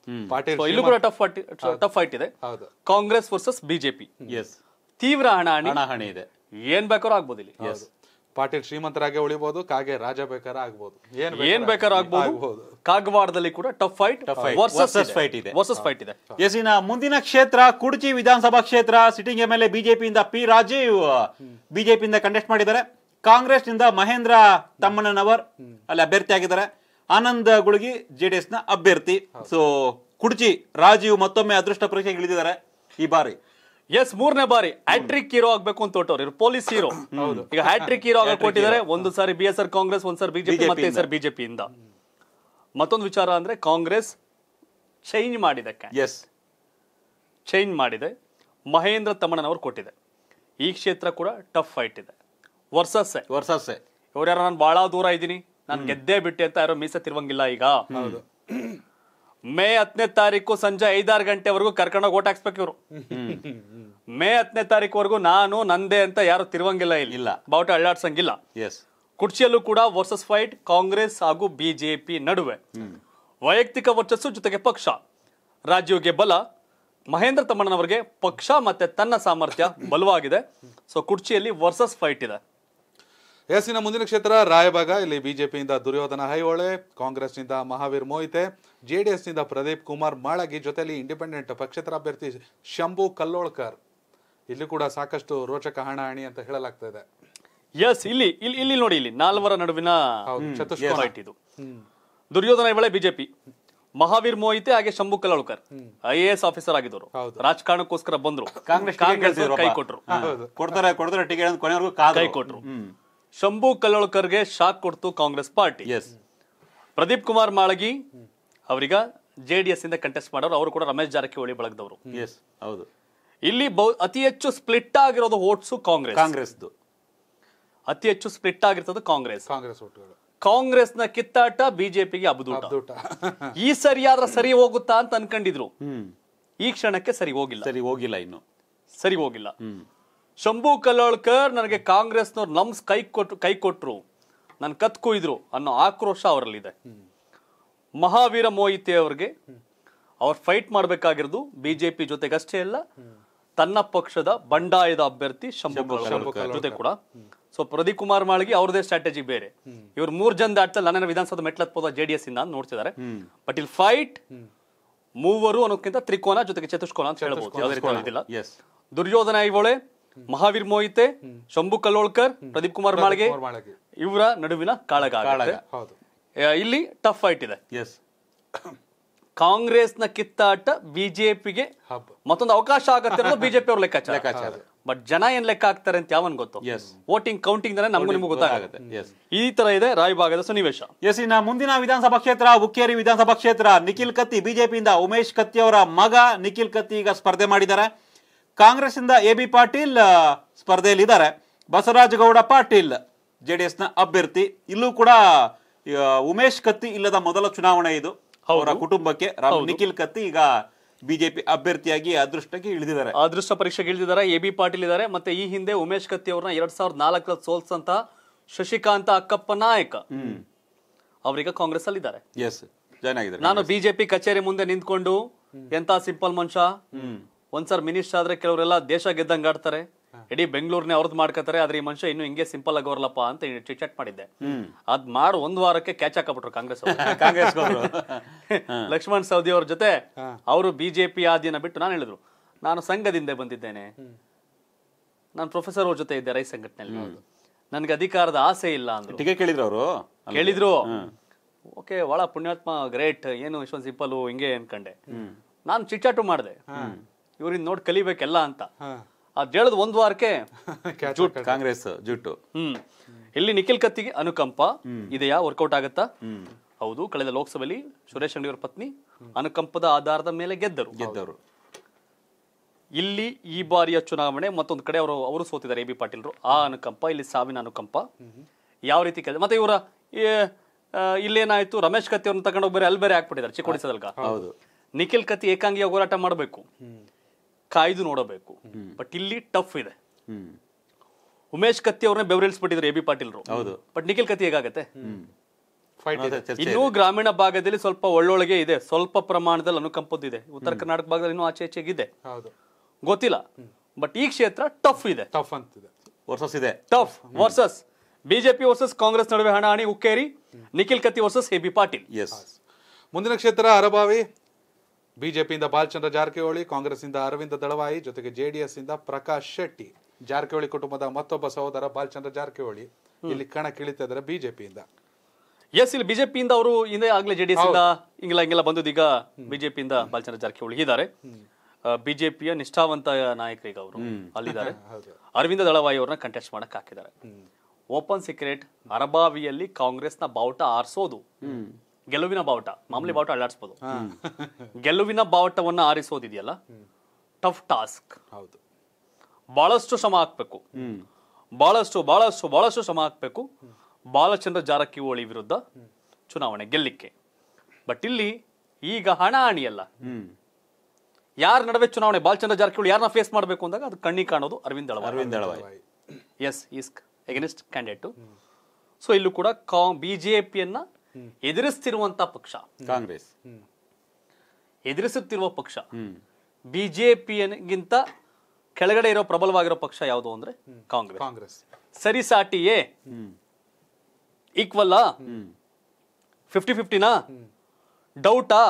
ಇಲ್ಲೂ ಕೂಡ ಟಫ್ ಫೈಟ್ ಇದೆ. ಕಾಂಗ್ರೆಸ್ ವರ್ಸಸ್ ಬಿಜೆಪಿ ತೀವ್ರ ಹಣಾಹಣಿ ಇದೆ. ಏನ್ ಬೇಕಾದ್ರೂ ಆಗ್ಬೋದು ಇಲ್ಲಿ. ಪಾಟೀಲ್ ಶ್ರೀಮಂತರಾಗೆ ಉಳಿಬಹುದು, ಕಾಗೆ ರಾಜ ಬೇಕಾದ್ರೆ ಆಗ್ಬೋದು, ಏನ್ ಬೇಕಾದ್ರೂ ಆಗ್ಬಹುದು. ಕಾಗವಾಡದಲ್ಲಿ ಕೂಡ ಟಫ್ ಫೈಟ್ ವರ್ಸಸ್ ಫೈಟ್ ಇದೆ. ಎಸ್, ಇನ್ನ ಮುಂದಿನ ಕ್ಷೇತ್ರ ಕುಡಚಿ ವಿಧಾನಸಭಾ ಕ್ಷೇತ್ರ. ಸಿಟಿಂಗ್ ಎಂಎಲ್ಎ ಬಿಜೆಪಿಯಿಂದ ಪಿ ರಾಜೀವ್ ಬಿಜೆಪಿಯಿಂದ ಕಂಟೆಸ್ಟ್ ಮಾಡಿದ್ದಾರೆ. ಕಾಂಗ್ರೆಸ್ ನಿಂದ ಮಹೇಂದ್ರ ತಮ್ಮಣ್ಣನವರ್ ಅಲ್ಲಿ ಅಭ್ಯರ್ಥಿ ಆಗಿದ್ದಾರೆ. ಆನಂದ್ ಗುಳಗಿ ಜೆಡಿಎಸ್ ನ ಅಭ್ಯರ್ಥಿ. ಸೊ ಕುಡಚಿ ರಾಜೀವ್ ಮತ್ತೊಮ್ಮೆ ಅದೃಷ್ಟ ಪರೀಕ್ಷೆಗೆ ಇಳಿದಿದ್ದಾರೆ ಈ ಬಾರಿ. ಎಸ್, ಮೂರನೇ ಬಾರಿ ಹ್ಯಾಟ್ರಿಕ್ ಹೀರೋ ಆಗ್ಬೇಕು ಅಂತ ಹೊರಟವ್ರು, ಪೊಲೀಸ್ ಹೀರೋ. ಈಗ ಹ್ಯಾಟ್ರಿಕ್ ಹೀರೋ ಆಗಕ್ಕೆ ಕೊಟ್ಟಿದ್ದಾರೆ. ಒಂದು ಸಾರಿ ಬಿಎಸ್ಆರ್ ಕಾಂಗ್ರೆಸ್, ಒಂದ್ಸಾರಿ ಬಿಜೆಪಿ, ಮತ್ತೆ ಸರ್ ಬಿಜೆಪಿಯಿಂದ. ಮತ್ತೊಂದು ವಿಚಾರ ಅಂದ್ರೆ ಕಾಂಗ್ರೆಸ್ ಚೇಂಜ್ ಮಾಡಿದೆ ಮಹೇಂದ್ರ ತಮ್ಮಣ್ಣನವರು ಕೊಟ್ಟಿದೆ. ಈ ಕ್ಷೇತ್ರ ಕೂಡ ಟಫ್ ಫೈಟ್ ಇದೆ, ವರ್ಸಸ್ಸೆ. ಇವ್ರು ಯಾರು ನಾನು ಬಹಳ ದೂರ ಇದ್ದೀನಿ, ನಾನು ಗೆದ್ದೇ ಬಿಟ್ಟೆ ಅಂತ ಯಾರೋ ಮೀಸೆ ತಿರುವಂಗಿಲ್ಲ. ಈಗ ಮೇ 10ನೇ ತಾರೀಕು ಸಂಜೆ 5-6 ಗಂಟೆವರೆಗೂ ಕರ್ಕೊಂಡೋಗಿ ಓಟ್ ಹಾಕ್ಸ್ಬೇಕು ಇವರು. ಮೇ 10ನೇ ತಾರೀಕುವರೆಗೂ ನಾನು ನಂದೇ ಅಂತ ಯಾರು ತಿರುವಂಗಿಲ್ಲ, ಇಲ್ಲ ಬಾವುಟ ಅಳ್ಳಾಡ್ಸಂಗಿಲ್ಲ. ಕುರ್ಚಿಯಲ್ಲೂ ಕೂಡ ವರ್ಸಸ್ ಫೈಟ್ ಕಾಂಗ್ರೆಸ್ ಹಾಗೂ ಬಿಜೆಪಿ ನಡುವೆ. ವೈಯಕ್ತಿಕ ವರ್ಚಸ್ಸು ಜೊತೆಗೆ ಪಕ್ಷ. ರಾಜೀವ್ಗೆ ಬಲ, ಮಹೇಂದ್ರ ತಮ್ಮಣ್ಣನವರಿಗೆ ಪಕ್ಷ ಮತ್ತೆ ತನ್ನ ಸಾಮರ್ಥ್ಯ ಬಲವಾಗಿದೆ. ಸೊ ಕುರ್ಚಿಯಲ್ಲಿ ವರ್ಸಸ್ ಫೈಟ್ ಇದೆ. ಎಸ್ಸಿನ ಮುಂದಿನ ಕ್ಷೇತ್ರ ರಾಯಬಾಗ. ಇಲ್ಲಿ ಬಿಜೆಪಿಯಿಂದ ದುರ್ಯೋಧನ ಐಹೊಳೆ, ಕಾಂಗ್ರೆಸ್ನಿಂದ ಮಹಾವೀರ್ ಮೋಹಿತೆ, ಜೆಡಿಎಸ್ನಿಂದ ಪ್ರದೀಪ್ ಕುಮಾರ್ ಮಾಳಗಿ, ಜೊತೆಯಲ್ಲಿ ಇಂಡಿಪೆಂಡೆಂಟ್ ಪಕ್ಷೇತರ ಅಭ್ಯರ್ಥಿ ಶಂಭು ಕಲ್ಲೋಳ್ಕರ್. ಇಲ್ಲಿ ಕೂಡ ಸಾಕಷ್ಟು ರೋಚಕ ಹಣಾಹಣಿ ಅಂತ ಹೇಳಲಾಗ್ತಾ ಇದೆ. ಎಸ್, ಇಲ್ಲಿ ನೋಡಿ, ಇಲ್ಲಿ ನಾಲ್ವರ ನಡುವಿನ ಚತುಷ್ಕೋನ ಇದು. ದುರ್ಯೋಧನ ಐಹೊಳೆ ಬಿಜೆಪಿ, ಮಹಾವೀರ್ ಮೋಹಿತೆ ಹಾಗೆ ಶಂಭು ಕಲ್ಲೋಳ್ಕರ್ IAS ಆಫೀಸರ್ ಆಗಿದ್ರು, ರಾಜಕಾರಣಕ್ಕೋಸ್ಕರ ಬಂದ್ರು, ಕಾಂಗ್ರೆಸ್ ಕೈ ಕೊಟ್ರು. ಶಂಭು ಕಲ್ಲೋಳ್ಕರ್ಗೆ ಶಾಕ್ ಕೊಡ್ತು ಕಾಂಗ್ರೆಸ್ ಪಾರ್ಟಿ. ಪ್ರದೀಪ್ ಕುಮಾರ್ ಮಾಳಗಿ ಅವರಿಗ JDS ಇಂದ ಕಂಟೆಸ್ಟ್ ಮಾಡೋರು, ಅವರು ಕೂಡ ರಮೇಶ್ ಜಾರಕಿಹೊಳಿ ಬಳಗದವರು. ಇಲ್ಲಿ ಅತಿ ಹೆಚ್ಚು ಸ್ಪ್ಲಿಟ್ ಆಗಿರೋದು ಓಟ್ಸು ಕಾಂಗ್ರೆಸ್. ಅತಿ ಹೆಚ್ಚು ಸ್ಪ್ಲಿಟ್ ಆಗಿರ್ತದೆ ಕಾಂಗ್ರೆಸ್. ಕಾಂಗ್ರೆಸ್ನ ಕಿತ್ತಾಟ ಬಿಜೆಪಿಗೆ ಅಬದೂಟ. ಈ ಸರಿಯಾದ್ರೆ ಸರಿ ಹೋಗುತ್ತಾ ಅಂತ ಅನ್ಕೊಂಡಿದ್ರು, ಈ ಕ್ಷಣಕ್ಕೆ ಸರಿ ಹೋಗಿಲ್ಲ ಇನ್ನು ಶಂಭು ಕಲ್ಲೋಳ್ಕರ್ ನನಗೆ ಕಾಂಗ್ರೆಸ್ನವ್ರು ನಮ್ಸ್ ಕೈ ಕೊಟ್ರು, ನನ್ನ ಕತ್ ಕುಯ್ದ್ರು ಅನ್ನೋ ಆಕ್ರೋಶ ಅವರಲ್ಲಿದೆ. ಮಹಾವೀರ ಮೋಹಿತೆ ಅವರಿಗೆ ಅವರು ಫೈಟ್ ಮಾಡಬೇಕಾಗಿರೋದು ಬಿಜೆಪಿ ಜೊತೆಗಷ್ಟೇ ಅಲ್ಲ, ತನ್ನ ಪಕ್ಷದ ಬಂಡಾಯದ ಅಭ್ಯರ್ಥಿ ಶಂಭು ಕಲ್ಲೋಲ್ಕರ್ ಜೊತೆ ಕೂಡ. ಸೊ ಪ್ರದೀಪ್ ಕುಮಾರ್ ಮಾಳಿಗೆ ಅವ್ರದೇ ಸ್ಟ್ರಾಟಜಿ ಬೇರೆ. ಇವ್ರು ಮೂರ್ ಜನ ದಾಟ್ತಲ್ಲಿ ನನ್ನ ವಿಧಾನಸೌಧ ಮೆಟ್ಲತ್ಪೋದ ಜೆಡಿಎಸ್ ಇಂದ ನೋಡ್ತಿದ್ದಾರೆ. ಬಟ್ ಇಲ್ಲಿ ಫೈಟ್ ಮೂವರು ಅನ್ನೋಕ್ಕಿಂತ ತ್ರಿಕೋನ ಜೊತೆಗೆ ಚತುಷ್ಕೋನ ಅಂತ ಹೇಳಬಹುದು, ಯಾವುದೇ ರೀತಿ ಇದಿಲ್ಲ. ದುರ್ಯೋಧನ ಐಹೊಳೆ, ಮಹಾವೀರ್ ಮೋಹಿತೆ, ಶಂಭು ಕಲ್ಲೋಲ್ಕರ್, ಪ್ರದೀಪ್ ಕುಮಾರ್ ಮಾಳಿಗೆ ಇವರ ನಡುವಿನ ಕಾಳಗ ಆಗುತ್ತೆ. ಇಲ್ಲಿ ಟಫ್ ಫೈಟ್ ಇದೆ. ಕಾಂಗ್ರೆಸ್ನ ಕಿತ್ತಾಟ ಬಿಜೆಪಿಗೆ ಮತ್ತೊಂದು ಅವಕಾಶ ಆಗತ್ತೆ ಅನ್ನೋದು ಬಿಜೆಪಿ ಅವ್ರ ಲೆಕ್ಕಾಚಾರ. ಬಟ್ ಜನ ಏನ್ ಲೆಕ್ಕ ಹಾಕ್ತಾರೆ ಅಂತ ಯಾವನ್ ಗೊತ್ತು. ವೋಟಿಂಗ್ ಕೌಂಟಿಂಗ್ ನಮಗೂ ನಿಮಗೂ ಗೊತ್ತಾಗುತ್ತೆ. ಈ ತರ ಇದೆ ರಾಯಭಾಗದ ಸನ್ನಿವೇಶ. ಎಸ್, ಇನ್ನ ಮುಂದಿನ ವಿಧಾನಸಭಾ ಕ್ಷೇತ್ರ ಹುಕ್ಕೇರಿ ವಿಧಾನಸಭಾ ಕ್ಷೇತ್ರ. ನಿಖಿಲ್ ಕತ್ತಿ ಬಿಜೆಪಿಯಿಂದ, ಉಮೇಶ್ ಕತ್ತಿ ಅವರ ಮಗ ನಿಖಿಲ್ ಕತ್ತಿ ಈಗ ಸ್ಪರ್ಧೆ ಮಾಡಿದ್ದಾರೆ. ಕಾಂಗ್ರೆಸ್ ಇಂದ ಎಬಿ ಪಾಟೀಲ್ ಸ್ಪರ್ಧೆಯಲ್ಲಿ ಇದ್ದಾರೆ. ಬಸವರಾಜಗೌಡ ಪಾಟೀಲ್ ಜೆಡಿಎಸ್ ನ ಅಭ್ಯರ್ಥಿ. ಇಲ್ಲೂ ಕೂಡ ಉಮೇಶ್ ಕತ್ತಿ ಇಲ್ಲದ ಮೊದಲ ಚುನಾವಣೆ ಇದು ಅವರ ಕುಟುಂಬಕ್ಕೆ. ನಿಖಿಲ್ ಕತ್ತಿ ಈಗ ಬಿಜೆಪಿ ಅಭ್ಯರ್ಥಿಯಾಗಿ ಅದೃಷ್ಟಕ್ಕೆ ಇಳಿದಿದ್ದಾರೆ, ಅದೃಷ್ಟ ಪರೀಕ್ಷೆಗೆ ಇಳಿದಿದ್ದಾರೆ. ಎ ಬಿ ಪಾಟೀಲ್ ಇದ್ದಾರೆ. ಮತ್ತೆ ಈ ಹಿಂದೆ ಉಮೇಶ್ ಕತ್ತಿ ಅವ್ರನ್ನ 2004 ಸೋಲ್ಸಂತ ಶಶಿಕಾಂತ ಅಕ್ಕಪ್ಪ ನಾಯಕ ಅವರೀಗ ಕಾಂಗ್ರೆಸ್ ಅಲ್ಲಿ ಇದ್ದಾರೆ. ನಾನು ಬಿಜೆಪಿ ಕಚೇರಿ ಮುಂದೆ ನಿಂತ್ಕೊಂಡು ಎಂತ ಸಿಂಪಲ್ ಮನುಷ್ಯ, ಒಂದ್ಸರ್ ಮಿನಿಸ್ಟರ್ ಆದ್ರೆ ಕೆಲವರೆಲ್ಲ ದೇಶ ಗೆದ್ದಂಗ್ ಆಡ್ತಾರೆ, ಇಡೀ ಬೆಂಗಳೂರ್ನೇ ಅವ್ರದ್ದು ಮಾಡ್ಕತಾರೆ, ಆದ್ರೆ ಈ ಮನುಷ್ಯ ಇನ್ನು ಹಿಂಗೆ ಸಿಂಪಲ್ ಆಗಿ ಅವರಲ್ಲಪ್ಪ ಅಂತ ಚಟ್ ಮಾಡಿದ್ದೆ. ಅದ್ ಮಾಡಿ ಒಂದ್ ವಾರಕ್ಕೆ ಕ್ಯಾಚ್ ಹಾಕಬಿಟ್ರು ಕಾಂಗ್ರೆಸ್. ಲಕ್ಷ್ಮಣ್ ಸವದಿ ಅವ್ರ ಜೊತೆ ಅವರು ಬಿಜೆಪಿ ಆದಿನ ಬಿಟ್ಟು ನಾನು ಹೇಳಿದ್ರು, ನಾನು ಸಂಘದಿಂದ ಬಂದಿದ್ದೇನೆ, ನಾನು ಪ್ರೊಫೆಸರ್ ಅವ್ರ ಜೊತೆ ಇದ್ದೆ ರೈತ ಸಂಘಟನೆಯಲ್ಲಿ, ನನ್ಗೆ ಅಧಿಕಾರದ ಆಸೆ ಇಲ್ಲ ಅಂದ್ರೆ ಟಿಕೆಟ್ ಕೇಳಿದ್ರು. ಅವರು ಹೇಳಿದ್ರು ಓಕೆ ಒಳ ಪುಣ್ಯಾತ್ಮ ಗ್ರೇಟ್, ಏನು ಇಷ್ಟೊಂದು ಸಿಂಪಲ್ ಹಿಂಗೆ ಅನ್ಕಂಡೆ. ನಾನು ಚಿಟ್ಚಾಟು ಮಾಡಿದೆ ಇವ್ರಿಂದ ನೋಡಿ ಕಲಿಬೇಕೆಲ್ಲ ಅಂತ. ಅದ್ ಹೇಳದ್ ಒಂದ್ ವಾರಕ್ಕೆ ಕಾಂಗ್ರೆಸ್ ಜುಟ್ಟು. ಇಲ್ಲಿ ನಿಖಿಲ್ ಕತ್ತಿಗೆ ಅನುಕಂಪ ಇದೆಯಾ, ವರ್ಕೌಟ್ ಆಗತ್ತಾ? ಹೌದು, ಕಳೆದ ಲೋಕಸಭೆಯಲ್ಲಿ ಸುರೇಶ್ ಅಂಗಡಿ ಅವರ ಪತ್ನಿ ಅನುಕಂಪದ ಆಧಾರದ ಮೇಲೆ ಗೆದ್ದರು. ಇಲ್ಲಿ ಈ ಬಾರಿಯ ಚುನಾವಣೆ ಮತ್ತೊಂದು ಕಡೆ ಅವರು ಸೋತಿದ್ದಾರೆ ಎ ಬಿ ಪಾಟೀಲ್ರು. ಆ ಅನುಕಂಪ ಇಲ್ಲಿ ಸಾವಿನ ಅನುಕಂಪ ಯಾವ ರೀತಿ ಕೆಲಸ. ಮತ್ತೆ ಇವರ ಇಲ್ಲೇನಾಯ್ತು, ರಮೇಶ್ ಕತ್ತಿ ಅವ್ರನ್ನ ತಗೊಂಡೋಗಿ ಬೇರೆ ಅಲ್ಲಿ ಬೇರೆ ಹಾಕ್ಬಿಟ್ಟಿದ್ದಾರೆ ಚಿಕ್ಕೋಡಿ ಸದಲ್ಕ. ನಿಖಿಲ್ ಕತ್ತಿ ಏಕಾಂಗಿಯಾಗಿ ಹೋರಾಟ ಮಾಡಬೇಕು, ಕಾಯ್ದು ನೋಡಬೇಕು. ಬಟ್ ಇಲ್ಲಿ ಟಫ್ ಇದೆ. ಉಮೇಶ್ ಕತ್ತಿ ಅವ್ರನ್ನ ಬೆವರಿಲ್ಸ್ಬಿಟ್ಟಿದ್ರು ಎ ಬಿ ಪಾಟೀಲ್ರು. ಬಟ್ ನಿಖಿಲ್ ಕತ್ತಿ ಹೇಗಾಗತ್ತೆ? ಇನ್ನೂ ಗ್ರಾಮೀಣ ಭಾಗದಲ್ಲಿ ಸ್ವಲ್ಪ ಒಳ್ಳೊಳಗೆ ಇದೆ, ಸ್ವಲ್ಪ ಪ್ರಮಾಣದಲ್ಲಿ ಅನುಕಂಪದ್ದಿದೆ. ಉತ್ತರ ಕರ್ನಾಟಕ ಭಾಗದಲ್ಲಿ ಇನ್ನೂ ಆಚೆ ಆಚೆಗಿದೆ, ಗೊತ್ತಿಲ್ಲ. ಬಟ್ ಈ ಕ್ಷೇತ್ರ ಟಫ್ ಇದೆ, ಟಫ್ ಅಂತಿದೆ, ವರ್ಸಸ್ ಇದೆ. Tough versus BJP versus Congress ನಡುವೆ ಹಣಾಹಣಿ Hukkeri. Nikhil Katti versus A B Patil. ಮುಂದಿನ ಕ್ಷೇತ್ರ ಅರಭಾವಿ. ಬಿಜೆಪಿಯಿಂದ ಬಾಲಚಂದ್ರ ಜಾರಕಿಹೊಳಿ, ಕಾಂಗ್ರೆಸ್ನಿಂದ ಅರವಿಂದ ದಳವಾಯಿ, ಜೊತೆಗೆ ಜೆಡಿಎಸ್ ಇಂದ ಪ್ರಕಾಶ್ ಶೆಟ್ಟಿ. ಜಾರಕಿಹೊಳಿ ಕುಟುಂಬದ ಮತ್ತೊಬ್ಬ ಸಹೋದರ ಬಾಲಚಂದ್ರ ಜಾರಕಿಹೊಳಿ ಇಲ್ಲಿ ಕಣಕ್ಕಿಳಿತಾ ಇದ್ದಾರೆ ಬಿಜೆಪಿಯಿಂದ. ಎಸ್, ಇಲ್ಲಿ ಬಿಜೆಪಿಯಿಂದ ಅವರು ಹಿಂದೆ ಆಗಲೇ ಜೆಡಿಎಸ್ ಇಂದ ಹಿಂಗೆಲ್ಲ ಬಂದದ್ದು, ಈಗ ಬಿಜೆಪಿಯಿಂದ ಬಾಲಚಂದ್ರ ಜಾರಕಿಹೊಳಿ ಇದ್ದಾರೆ. ಬಿಜೆಪಿಯ ನಿಷ್ಠಾವಂತ ನಾಯಕರಿಗೆ ಅವರು ಅಲ್ಲಿದ್ದಾರೆ. ಅರವಿಂದ ದಳವಾಯಿ ಅವ್ರನ್ನ ಕಂಟೆಸ್ಟ್ ಮಾಡಕ್ ಹಾಕಿದ್ದಾರೆ. ಓಪನ್ ಸೀಕ್ರೆಟ್, ಅರಬಾವಿಯಲ್ಲಿ ಕಾಂಗ್ರೆಸ್ನ ಬಾವುಟ ಆರಿಸೋದು ಗೆಲುವಿನ ಬಾವುಟ, ಮಾಮೂಲಿ ಬಾವುಟ ಅಳ್ಳಾಡಿಸಬಹುದು, ಗೆಲುವಿನ ಬಾವುಟವನ್ನ ಆರಿಸೋದಿದೆಯಲ್ಲ ಟಫ್ ಟಾಸ್ಕ್. ಬಹಳಷ್ಟು ಶ್ರಮ ಹಾಕ್ಬೇಕು, ಬಹಳಷ್ಟು ಬಹಳಷ್ಟು ಬಹಳಷ್ಟು ಶ್ರಮ ಹಾಕ್ಬೇಕು ಬಾಲಚಂದ್ರ ಜಾರಕಿಹೊಳಿ ವಿರುದ್ಧ ಚುನಾವಣೆ ಗೆಲ್ಲಿಕ್ಕೆ. ಬಟ್ ಇಲ್ಲಿ ಈಗ ಹಣಾಹಣಿಯಲ್ಲ, ಯಾರ ನಡುವೆ ಚುನಾವಣೆ. ಬಾಲಚಂದ್ರ ಜಾರಕಿಹೊಳಿ ಯಾರನ್ನ ಫೇಸ್ ಮಾಡಬೇಕು ಅಂದಾಗ ಅದು ಕಣ್ಣಿಗೆ ಕಾಣೋದು ಅರವಿಂದ್ ದಳವಾಯಿ. S, is against candidate. So ಇಲ್ಲೂ ಕೂಡ ಬಿಜೆಪಿಯನ್ನ ಎದುರಿಸ್ತಿರುವಂತ ಪಕ್ಷ ಕಾಂಗ್ರೆಸ್, ಎದುರಿಸುತ್ತಿರುವ ಪಕ್ಷ ಬಿಜೆಪಿಗಿಂತ ಕೆಳಗಡೆ ಇರೋ ಪ್ರಬಲವಾಗಿರೋ ಪಕ್ಷ ಯಾವುದು ಅಂದ್ರೆ ಕಾಂಗ್ರೆಸ್. ಸರಿಸಾಟಿಯೇ, ಈಕ್ವಲ್, 50-50 ಡೌಟಾ,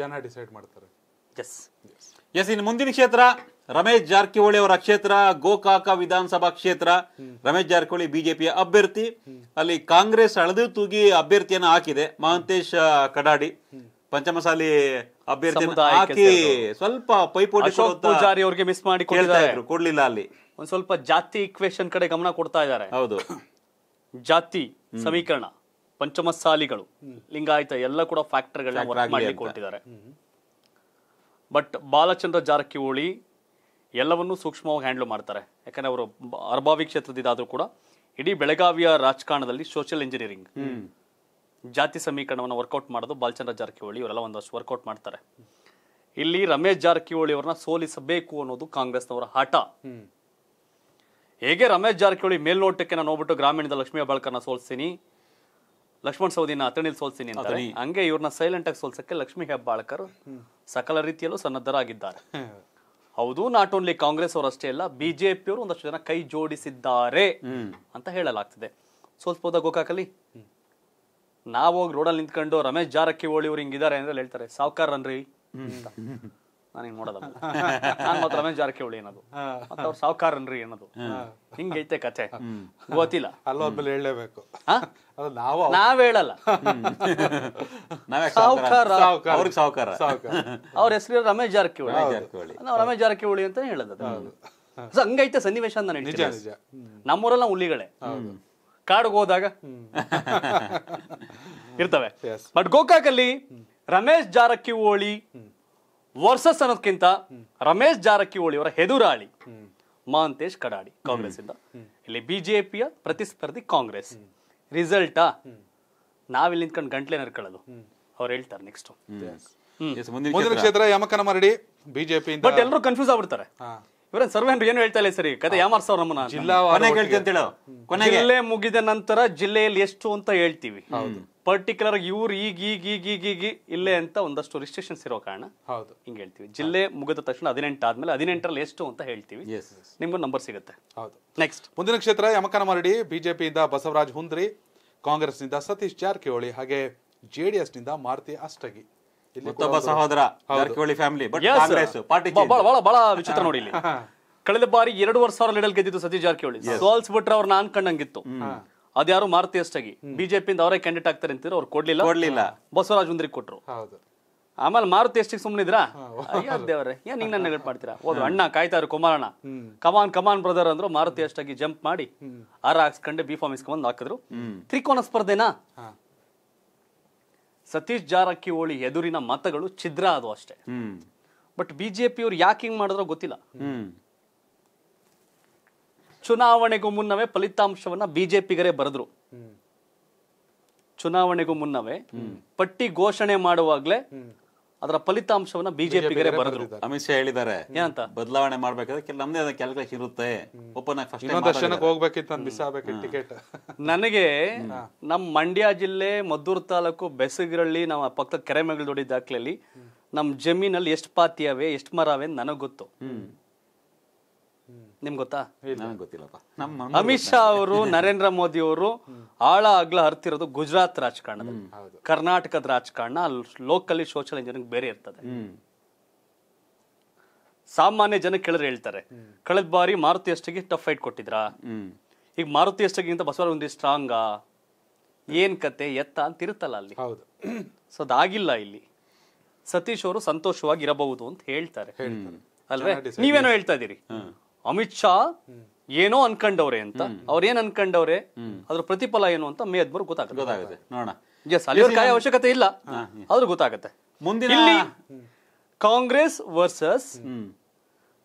ಜನ ಡಿಸೈಡ್ ಮಾಡ್ತಾರೆ. ಎಸ್, ಇನ್ನು ಮುಂದಿನ ಕ್ಷೇತ್ರ ರಮೇಶ್ ಜಾರಕಿಹೊಳಿ ಅವರ ಕ್ಷೇತ್ರ, ಗೋಕಾಕ ವಿಧಾನಸಭಾ ಕ್ಷೇತ್ರ. ರಮೇಶ್ ಜಾರಕಿಹೊಳಿ ಬಿಜೆಪಿಯ ಅಭ್ಯರ್ಥಿ. ಅಲ್ಲಿ ಕಾಂಗ್ರೆಸ್ ಅಳೆದು ತೂಗಿ ಅಭ್ಯರ್ಥಿಯನ್ನು ಹಾಕಿದೆ, ಮಹಾಂತೇಶ್ ಕಡಾಡಿ ಪಂಚಮಸಾಲಿ ಅಭ್ಯರ್ಥಿಯನ್ನು ಹಾಕಿ ಸ್ವಲ್ಪ ಪೈಪೋಟಿ ಪೂಜಾರಿ ಅವರಿಗೆ ಮಿಸ್ ಮಾಡಿ ಕೊಡ್ಲಿಲ್ಲ. ಅಲ್ಲಿ ಒಂದ್ ಸ್ವಲ್ಪ ಜಾತಿ ಇಕ್ವೇಶನ್ ಕಡೆ ಗಮನ ಕೊಡ್ತಾ ಇದ್ದಾರೆ. ಹೌದು, ಜಾತಿ ಸಮೀಕರಣ, ಪಂಚಮಸಾಲಿಗಳು, ಲಿಂಗಾಯತ ಎಲ್ಲ ಕೂಡ ಫ್ಯಾಕ್ಟರ್ಗಳನ್ನ ಕೊಟ್ಟಿದ್ದಾರೆ. ಬಟ್ ಬಾಲಚಂದ್ರ ಜಾರಕಿಹೊಳಿ ಎಲ್ಲವನ್ನೂ ಸೂಕ್ಷ್ಮವಾಗಿ ಹ್ಯಾಂಡಲ್ ಮಾಡ್ತಾರೆ. ಯಾಕಂದ್ರೆ ಅವರು ಅರಬಾವಿ ಕ್ಷೇತ್ರದಿದ್ದಾದ್ರೂ ಕೂಡ ಇಡೀ ಬೆಳಗಾವಿಯ ರಾಜಕಾರಣದಲ್ಲಿ ಸೋಷಿಯಲ್ ಇಂಜಿನಿಯರಿಂಗ್, ಜಾತಿ ಸಮೀಕರಣವನ್ನು ವರ್ಕೌಟ್ ಮಾಡೋದು ಬಾಲಚಂದ್ರ ಜಾರಕಿಹೊಳಿ ಇವರೆಲ್ಲ ಒಂದಷ್ಟು ವರ್ಕೌಟ್ ಮಾಡ್ತಾರೆ. ಇಲ್ಲಿ ರಮೇಶ್ ಜಾರಕಿಹೊಳಿ ಅವ್ರನ್ನ ಸೋಲಿಸಬೇಕು ಅನ್ನೋದು ಕಾಂಗ್ರೆಸ್ನವರ ಹಠ. ಹೇಗೆ ರಮೇಶ್ ಜಾರಕಿಹೊಳಿ ಮೇಲ್ನೋಟಕ್ಕೆ ನಾನು ಹೋಗ್ಬಿಟ್ಟು ಗ್ರಾಮೀಣದ ಲಕ್ಷ್ಮಿ ಹೆಬ್ಬಾಳ್ಕರ್ನ ಸೋಲಿಸ್ತೀನಿ, ಲಕ್ಷ್ಮಣ ಸವದಿನ ಅತಣಿಲ್ ಸೋಲ್ಸಿನಿ ಅಂತ ಹಂಗೆ ಇವ್ರನ್ನ ಸೈಲೆಂಟ್ ಆಗಿ ಸೋಲ್ಸಕ್ಕೆ ಲಕ್ಷ್ಮಿ ಹೆಬ್ಬಾಳ್ಕರ್ ಸಕಲ ರೀತಿಯಲ್ಲೂ ಸನ್ನದ್ಧರಾಗಿದ್ದಾರೆ. ಹೌದು, ನಾಟ್ ಓನ್ಲಿ ಕಾಂಗ್ರೆಸ್ ಅವರು ಅಷ್ಟೇ ಅಲ್ಲ, ಬಿಜೆಪಿಯವರು ಒಂದಷ್ಟು ಜನ ಕೈ ಜೋಡಿಸಿದ್ದಾರೆ ಅಂತ ಹೇಳಲಾಗ್ತಿದೆ. ಸೋಲ್ಸ್ಬೋದ ಗೋಕಾಕಲ್ಲಿ? ನಾವು ಹೋಗಿ ರೋಡಲ್ಲಿ ನಿಂತ್ಕೊಂಡು ರಮೇಶ್ ಜಾರಕಿಹೊಳಿ ಅವ್ರು ಹಿಂಗಿದ್ದಾರೆ ಅಂದ್ರೆ ಹೇಳ್ತಾರೆ ಸಾವ್ಕಾರ್ ಅನ್ರಿ ಅಂತ. ನಾನು ಹಿಂಗ್ ನೋಡೋದಲ್ಲ, ನಾನು ಮಾತ್ರ ರಮೇಶ್ ಜಾರಕಿಹೊಳಿ ಅನ್ನೋದು, ಮತ್ತೆ ಅವ್ರು ಸಾವ್ಕಾರ್ ಅನ್ರಿ ಅನ್ನೋದು, ಹಿಂಗೈತೆ ಕಥೆ. ಗೊತ್ತಿಲ್ಲ, ಅಲ್ಲೊಬ್ಬರು ಹೇಳಲೇಬೇಕು, ನಾವ್ ಹೇಳಲ್ಲ. ಅವ್ರ ಹೆಸರು ರಮೇಶ್ ಜಾರಕಿಹೊಳಿ, ನಾವು ರಮೇಶ್ ಜಾರಕಿಹೊಳಿ ಅಂತಾನೆ ಹೇಳೋದು. ಹಂಗೈತೆ ಸನ್ನಿವೇಶ. ನಮ್ಮೂರೆಲ್ಲ ಹುಲಿಗಳೇ, ಕಾಡಿಗೆ ಹೋದಾಗ ಇರ್ತವೆ. ಬಟ್ ಗೋಕಾಕಲ್ಲಿ ರಮೇಶ್ ಜಾರಕಿಹೊಳಿ ವರ್ಸಸ್ ಅನ್ನೋದ್ಕಿಂತ ರಮೇಶ್ ಜಾರಕಿಹೊಳಿ ಅವರ ಹೆದುರಾಳಿ ಮಹಾಂತೇಶ್ ಕಡಾಡಿ ಕಾಂಗ್ರೆಸ್ ಇಂದ, ಇಲ್ಲಿ ಬಿಜೆಪಿಯ ಪ್ರತಿಸ್ಪರ್ಧಿ ಕಾಂಗ್ರೆಸ್. ರಿಸಲ್ಟಾ ನಾವಿಲ್ಲಿ ನಿಂತ್ಕೊಂಡು ಗಂಟ್ಲೆ ನರ್ಕೊಳ್ಳೋದು. ಅವ್ರು ಹೇಳ್ತಾರೆ ನೆಕ್ಸ್ಟ್ ಮುಂದಿನ ಕ್ಷೇತ್ರ ಯಮಕನಮ ರೆಡ್ಡಿ ಬಿಜೆಪಿ. ಬಟ್ ಎಲ್ಲರೂ ಕನ್ಫ್ಯೂಸ್ ಆಗ್ಬಿಡ್ತಾರೆ, ಇವರೇ ಸರ್ವೆ ಏನು ಹೇಳ್ತಾ ಇಲ್ಲ ಸರಿ ಕತೆ ಯಾಮಾರ್ಸವ್ರ ನಮ್ಮನ್ನ. ಜಿಲ್ಲೆ ಮುಗಿದ ನಂತರ ಜಿಲ್ಲೆಯಲ್ಲಿ ಎಷ್ಟು ಅಂತ ಹೇಳ್ತೀವಿ, ಪರ್ಟಿಕ್ಯುಲರ್ ಇವ್ರು ಈಗ ಇಲ್ಲೇ ಅಂತ ಒಂದಷ್ಟು ರಿಸ್ಟ್ರಿಕ್ಷನ್ಸ್ ಇರೋ ಕಾರಣ ಹಿಂಗ್ ಹೇಳ್ತೀವಿ. ಜಿಲ್ಲೆ ಮುಗಿದ ತಕ್ಷಣ 18 ಆದ್ಮೇಲೆ 18ರಲ್ಲಿ ಎಷ್ಟು ಅಂತ ಹೇಳ್ತೀವಿ, ನಿಮ್ಗೂ ನಂಬರ್ ಸಿಗುತ್ತೆ. ನೆಕ್ಸ್ಟ್ ಮುಂದಿನ ಕ್ಷೇತ್ರ ಯಮಕನಮ ರೆಡ್ಡಿ ಬಿಜೆಪಿಯಿಂದ ಬಸವರಾಜ್ ಹುಂದ್ರಿ, ಕಾಂಗ್ರೆಸ್ ನಿಂದ ಸತೀಶ್ ಜಾರಕಿಹೊಳಿ, ಹಾಗೆ ಜೆಡಿಎಸ್ ನಿಂದ ಮಾರುತಿ ಅಷ್ಟಗಿ. ಸಹೋದರ ಜಾರಕಿಹೊಳಿ ಫ್ಯಾಮಿಲಿ ಬಹಳ ವಿಚಿತ್ರ ನೋಡಿ. ಇಲ್ಲಿ ಕಳೆದ ಬಾರಿ 2,500 ಲೀಡಲ್ ಗೆದ್ದಿತ್ತು ಸತೀಶ್ ಜಾರಕಿಹೊಳಿ, ಸೋಲ್ಸ್ ಬಿಟ್ರೆ ಅವ್ರನ್ನ ಅನ್ಕೊಂಡಂಗಿತ್ತು. ಅದ್ಯಾರು ಮಾರುತಿ ಅಷ್ಟಾಗಿ ಬಿಜೆಪಿಯಿಂದ ಅವರೇ ಕ್ಯಾಂಡಿಡೇಟ್ ಆಗ್ತಾರೆ ಅಂತಿದ್ರು, ಅವ್ರು ಕೊಡ್ಲಿಲ್ಲ, ಬಸವರಾಜ್ ಹುಂದ್ರಿ ಕೊಟ್ರು. ಆಮೇಲೆ ಮಾರುತಿ ಅಷ್ಟಿಗೆ ಸುಮ್ನಿದ್ರಾ, ದೇವ್ರೆ ಏನ್ ಹಿಂಗ್ ನನ್ನ ಮಾಡ್ತೀರಾ, ಹೋದ್ರು ಅಣ್ಣ ಕಾಯ್ತಾರು ಕುಮಾರಣ್ಣ ಕಮಾನ್ ಕಮಾನ್ ಬ್ರದರ್ ಅಂದ್ರು. ಮಾರುತಿ ಅಷ್ಟಾಗಿ ಜಂಪ್ ಮಾಡಿ ಆರ ಹಾಕ್ಸ್ಕೊಂಡೆ ಬಿ ಫಾರ್ಮ್ ಇಸ್ಕೊಂಡ್ ಹಾಕಿದ್ರು. ತ್ರಿಕೋನ ಸ್ಪರ್ಧೆನಾ? ಸತೀಶ್ ಜಾರಕಿಹೊಳಿ ಎದುರಿನ ಮತಗಳು ಛಿದ್ರ, ಅದು ಅಷ್ಟೇ. ಬಟ್ ಬಿಜೆಪಿಯವ್ರು ಯಾಕೆ ಹಿಂಗ್ ಮಾಡಿದ್ರೋ ಗೊತ್ತಿಲ್ಲ. ಚುನಾವಣೆಗೂ ಮುನ್ನವೇ ಫಲಿತಾಂಶವನ್ನ ಬಿಜೆಪಿಗರೇ ಬರೆದ್ರು. ಚುನಾವಣೆಗೂ ಮುನ್ನವೇ ಪಟ್ಟಿ ಘೋಷಣೆ ಮಾಡುವಾಗ್ಲೇ ಅದರ ಫಲಿತಾಂಶವನ್ನ ಬಿಜೆಪಿಗರೇ ಬರೆದ್ರು. ಅಮಿತ್ ಶಾ ಹೇಳಿದ್ದಾರೆ ಏನಂತ, ಬದಲಾವಣೆ ಮಾಡ್ಬೇಕಾದ್ರೆ ನನಗೆ ನಮ್ ಮಂಡ್ಯ ಜಿಲ್ಲೆ ಮದ್ದೂರು ತಾಲೂಕು ಬೆಸಗಿರಳ್ಳಿ ನಮ್ಮ ಪಕ್ಕದ ಕೆರೆಮಗಳು ದೊಡ್ಡ ದಾಖಲೆಯಲ್ಲಿ ನಮ್ ಜಮೀನಲ್ಲಿ ಎಷ್ಟು ಪಾತಿಯಾವೆ ಎಷ್ಟು ಮರವೆ ನನಗ್ ಗೊತ್ತು. ನಿಮ್ ಗೊತ್ತಾ? ಗೊತ್ತಿಲ್ಲಪ್ಪ. ಅಮಿತ್ ಶಾ ಅವರು ನರೇಂದ್ರ ಮೋದಿ ಅವರು ಆಳ ಅಗ್ಲ ಹರ್ತಿರೋದು ಗುಜರಾತ್ ರಾಜಕಾರಣದಲ್ಲಿ, ಕರ್ನಾಟಕದ ರಾಜಕಾರಣ ಲೋಕಲಿ ಸೋಷಿಯಲ್ ಇಂಜಿನಿಯರಿಂಗ್ ಬೇರೆ ಇರ್ತದೆ. ಸಾಮಾನ್ಯ ಜನ ಕೇಳಿದ್ರೆ ಹೇಳ್ತಾರೆ ಕಳೆದ ಬಾರಿ ಮಾರುತಿ ಅಷ್ಟಿಗೆ ಟಫ್ ಫೈಟ್ ಕೊಟ್ಟಿದ್ರಾ, ಈಗ ಮಾರುತಿ ಅಷ್ಟಿಗಿಂತ ಬಸವರಾಜ್ ಹುಂದ್ರಿ ಸ್ಟ್ರಾಂಗಾ, ಏನ್ ಕತೆ ಎತ್ತ ಅಂತ ಇರುತ್ತಲ್ಲ ಅಲ್ಲಿ. ಸೊ ಅದಾಗಿಲ್ಲ. ಇಲ್ಲಿ ಸತೀಶ್ ಅವರು ಸಂತೋಷವಾಗಿರಬಹುದು ಅಂತ ಹೇಳ್ತಾರೆ ಅಲ್ವೇ? ನೀವೇನೋ ಹೇಳ್ತಾ ಇದೀರಿ ಅಮಿತ್ ಶಾ ಏನೋ ಅನ್ಕೊಂಡವ್ರೆ ಅಂತ. ಅವ್ರ ಏನ್ ಅನ್ಕೊಂಡವ್ರೆ, ಅದ್ರ ಪ್ರತಿಫಲ ಏನು ಅಂತ ಮೇ ಹದಿಮೂರು ಗೊತ್ತಾಗುತ್ತೆ. ಕಾಯ ಅವಶ್ಯಕತೆ ಇಲ್ಲ, ಆದ್ರೂ ಗೊತ್ತಾಗತ್ತೆ. ಮುಂದಿನ ಕಾಂಗ್ರೆಸ್ ವರ್ಸಸ್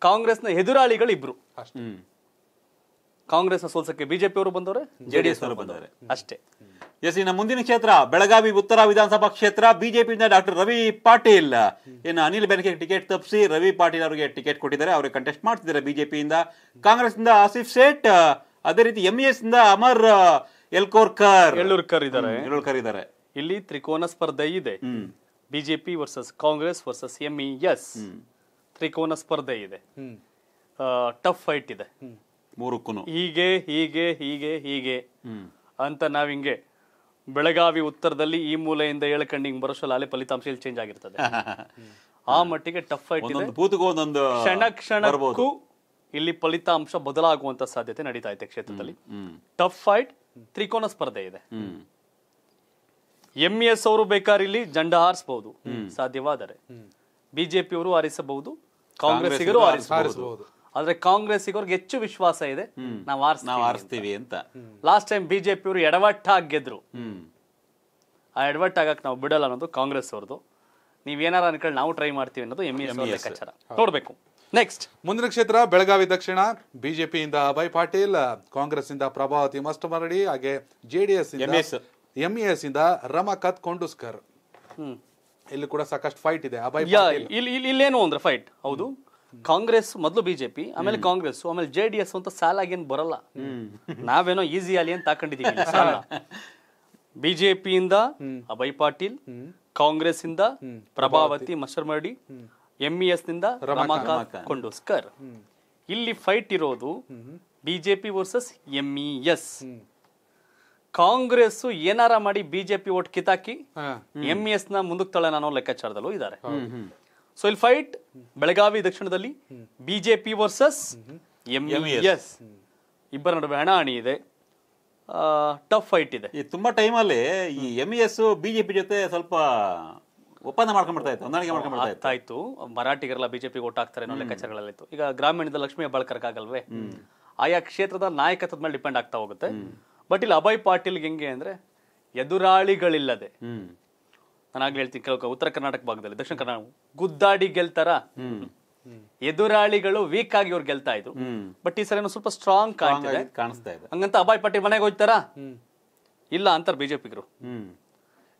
ಕಾಂಗ್ರೆಸ್ನ ಎದುರಾಳಿಗಳಿಬ್ರು, ಕಾಂಗ್ರೆಸ್ನ ಸೋಲ್ಸಕ್ಕೆ ಬಿಜೆಪಿ ಅವರು ಬಂದವ್ರೆ, ಜೆಡಿಎಸ್ ಅವರು ಬಂದವ್ರೆ ಅಷ್ಟೇ. ಎಸ್. ಇನ್ನು ಮುಂದಿನ ಕ್ಷೇತ್ರ ಬೆಳಗಾವಿ ಉತ್ತರ ವಿಧಾನಸಭಾ ಕ್ಷೇತ್ರ ಬಿಜೆಪಿಯಿಂದ ಡಾಕ್ಟರ್ ರವಿ ಪಾಟೀಲ್. ಇನ್ನು ಅನಿಲ್ ಬೆನಕೆಗೆ ಟಿಕೆಟ್ ತಪ್ಪಿಸಿ ರವಿ ಪಾಟೀಲ್ ಅವರಿಗೆ ಟಿಕೆಟ್ ಕೊಟ್ಟಿದ್ದಾರೆ, ಅವ್ರಿಗೆ ಕಂಟೆಸ್ಟ್ ಮಾಡ್ತಿದ್ದಾರೆ ಬಿಜೆಪಿಯಿಂದ. ಕಾಂಗ್ರೆಸ್ ಇಂದ ಆಸಿಫ್ ಸೇಠ್, ಅದೇ ರೀತಿ ಎಂಇಎಸ್ ಇಂದ ಅಮರ್ ಎಳ್ಳುರ್ಕರ್ ಇದ್ದಾರೆ. ಇಲ್ಲಿ ತ್ರಿಕೋನ ಸ್ಪರ್ಧೆ ಇದೆ, BJP versus Congress versus MES ತ್ರಿಕೋನ ಸ್ಪರ್ಧೆ ಇದೆ, ಟಫ್ ಫೈಟ್ ಇದೆ. ಹೀಗೆ ಹೀಗೆ ಹೀಗೆ ಹೀಗೆ ಅಂತ ನಾವ್ ಹಿಂಗೆ ಬೆಳಗಾವಿ ಉತ್ತರದಲ್ಲಿ ಈ ಮೂಲೆಯಿಂದ ಹೇಳ್ಕೊಂಡು ಹಿಂಗ್ ಬರೋಷಲ್ಲ ಅಲ್ಲೇ ಫಲಿತಾಂಶ ಚೇಂಜ್ ಆಗಿರ್ತದೆ. ಆ ಮಟ್ಟಿಗೆ ಟಫ್ ಫೈಟ್ ಇದೆ. ಕ್ಷಣ ಕ್ಷಣಕ್ಕೂ ಇಲ್ಲಿ ಫಲಿತಾಂಶ ಬದಲಾಗುವಂತ ಸಾಧ್ಯತೆ ನಡೀತಾ ಇದೆ ಕ್ಷೇತ್ರದಲ್ಲಿ. ಟಫ್ ಫೈಟ್, ತ್ರಿಕೋನ ಸ್ಪರ್ಧೆ ಇದೆ. ಎಂಇಎಸ್ ಅವರು ಬೇಕಾದ್ರೆ ಇಲ್ಲಿ ಜಂಡ ಹಾರಿಸಬಹುದು, ಸಾಧ್ಯವಾದರೆ ಬಿಜೆಪಿ ಅವರು ಹಾರಿಸಬಹುದು, ಕಾಂಗ್ರೆಸ್ಸಿಗರು ಹಾರಿಸಬಹುದು. ಆದ್ರೆ ಕಾಂಗ್ರೆಸ್ಸಿಗವ್ರಿಗೆ ಹೆಚ್ಚು ವಿಶ್ವಾಸ ಇದೆ, ನಾವು ಆರಿಸ್ತೀವಿ ಅಂತ. ಲಾಸ್ಟ್ ಟೈಮ್ ಬಿಜೆಪಿ ಅವರು ಎಡವಟ್ಟಾಗಿ ಗೆದ್ರು, ಆ ಎಡವಟ್ಟ ಆಗಕ್ ನಾವು ಬಿಡಲ್ಲ ಅನ್ನೋದು ಕಾಂಗ್ರೆಸ್ ಅವ್ರದ್ದು. ನೀವೇನಾರ ಅನ್ಕೊಂಡು ನಾವು ಟ್ರೈ ಮಾಡ್ತೀವಿ ಅನ್ನೋದು ಎಂಇಎಸ್ ಲೆಕ್ಕಾಚಾರ. ನೋಡ್ಬೇಕು. ನೆಕ್ಸ್ಟ್ ಮುಂದಿನ ಕ್ಷೇತ್ರ ಬೆಳಗಾವಿ ದಕ್ಷಿಣ, ಬಿಜೆಪಿಯಿಂದ ಅಭಯ್ ಪಾಟೀಲ್, ಕಾಂಗ್ರೆಸ್ ಇಂದ ಪ್ರಭಾವತಿ ಮಸ್ಟಮರಡಿ, ಹಾಗೆ ಜೆಡಿಎಸ್ ಎಂಇಎಸ್ ಇಂದ ರಮಾಕಾಂತ್ ಕೊಂಡುಸ್ಕರ್. ಇಲ್ಲಿ ಕೂಡ ಸಾಕಷ್ಟು ಫೈಟ್ ಇದೆ. ಅಭಯ್ ಇಲ್ಲೇನು ಅಂದ್ರೆ ಫೈಟ್. ಹೌದು, ಕಾಂಗ್ರೆಸ್ ಮೊದಲು ಬಿಜೆಪಿ, ಆಮೇಲೆ ಕಾಂಗ್ರೆಸ್, ಆಮೇಲೆ ಜೆಡಿಎಸ್ ಅಂತ ಸಾಲಾಗಿ ಏನ್ ಬರಲ್ಲ. ನಾವೇನೋ ಈಸಿ ಆಲಿ ಅಂತ ಹಾಕೊಂಡಿದೀವಿ, ಬಿಜೆಪಿಯಿಂದ ಅಭಯ್ ಪಾಟೀಲ್, ಕಾಂಗ್ರೆಸ್ ಇಂದ ಪ್ರಭಾವತಿ ಮಸರ್ಮಡಿ, ಎಂಇಎಸ್ ನಿಂದ ರಮಾಕಾಂತ್ ಕೊಂಡೋಸ್ಕರ್. ಇಲ್ಲಿ ಫೈಟ್ ಇರೋದು ಬಿಜೆಪಿ ವರ್ಸಸ್ ಎಂಇಎಸ್. ಕಾಂಗ್ರೆಸ್ ಏನಾರ ಮಾಡಿ ಬಿಜೆಪಿ ಓಟ್ ಕಿತಾಕಿ ಎಂಇಎಸ್ ನ ಮುಂದಕ್ಕೆ ತಳ್ಳೋಣ ಅನ್ನೋ ಲೆಕ್ಕಾಚಾರದಲ್ಲೂ ಇದ್ದಾರೆ. ಸೊ ಇಲ್ಲಿ ಫೈಟ್ ಬೆಳಗಾವಿ ದಕ್ಷಿಣದಲ್ಲಿ ಬಿಜೆಪಿ ವರ್ಸಸ್ ಎಂಇಎಸ್, ಇಬ್ಬರ ನಡುವೆ ಹಣಾಹಣಿ ಇದೆ, ಟಫ್ ಫೈಟ್ ಇದೆ. ಈ ತುಂಬಾ ಟೈಮಲ್ಲಿ ಈ ಎಂಇಎಸ್ ಬಿಜೆಪಿ ಜೊತೆ ಸ್ವಲ್ಪ ಒಪ್ಪಂದ ಮಾಡ್ಕೊಂಡ್ಬಿಡ್ತಾ ಇತ್ತು, ಹೊಂದಾಣಿಕೆ ಮಾಡ್ಕೊಂಡ್ಬಿಡ್ತಾ ಇತ್ತು. ಮರಾಠಿಗರೆಲ್ಲ ಬಿಜೆಪಿಗೆ ಓಟ್ ಹಾಕ್ತಾರೆ ಅನ್ನೋ ಲೆಕ್ಕಾಚಾರಗಳಲ್ಲಿತ್ತು. ಈಗ ಗ್ರಾಮೀಣದ ಲಕ್ಷ್ಮೀ ಹೆಬ್ಬಾಳ್ಕರ್ಗಾಗಲ್ವೇ, ಆಯಾ ಕ್ಷೇತ್ರದ ನಾಯಕತ್ವದ ಮೇಲೆ ಡಿಪೆಂಡ್ ಆಗ್ತಾ ಹೋಗುತ್ತೆ. ಬಟ್ ಇಲ್ಲಿ ಅಭಯ್ ಪಾಟೀಲ್ಗೆ ಹೆಂಗೆ ಅಂದ್ರೆ ಎದುರಾಳಿಗಳಿಲ್ಲದೆ, ನಾನಾಗ್ಲೇ ಹೇಳ್ತೀನಿ, ಕೆಲವು ಉತ್ತರ ಕರ್ನಾಟಕ ಭಾಗದಲ್ಲಿ, ದಕ್ಷಿಣ ಕರ್ನಾಟಕ ಗುದ್ದಾಡಿ ಗೆಲ್ತಾರ, ಎದುರಾಳಿಗಳು ವೀಕ್ ಆಗಿ ಇವ್ರು ಗೆಲ್ತಾ ಇದ್ರು. ಬಟ್ ಈ ಸರಿ ಸ್ವಲ್ಪ ಸ್ಟ್ರಾಂಗ್ ಕಾಣಿಸ್ತಾ ಇದೆ. ಹಂಗಂತ ಅಭಯ್ ಪಾಟೀಲ್ ಮನೆಗೆ ಹೋಗ್ತಾರ ಇಲ್ಲ ಅಂತಾರೆ ಬಿಜೆಪಿಗರು.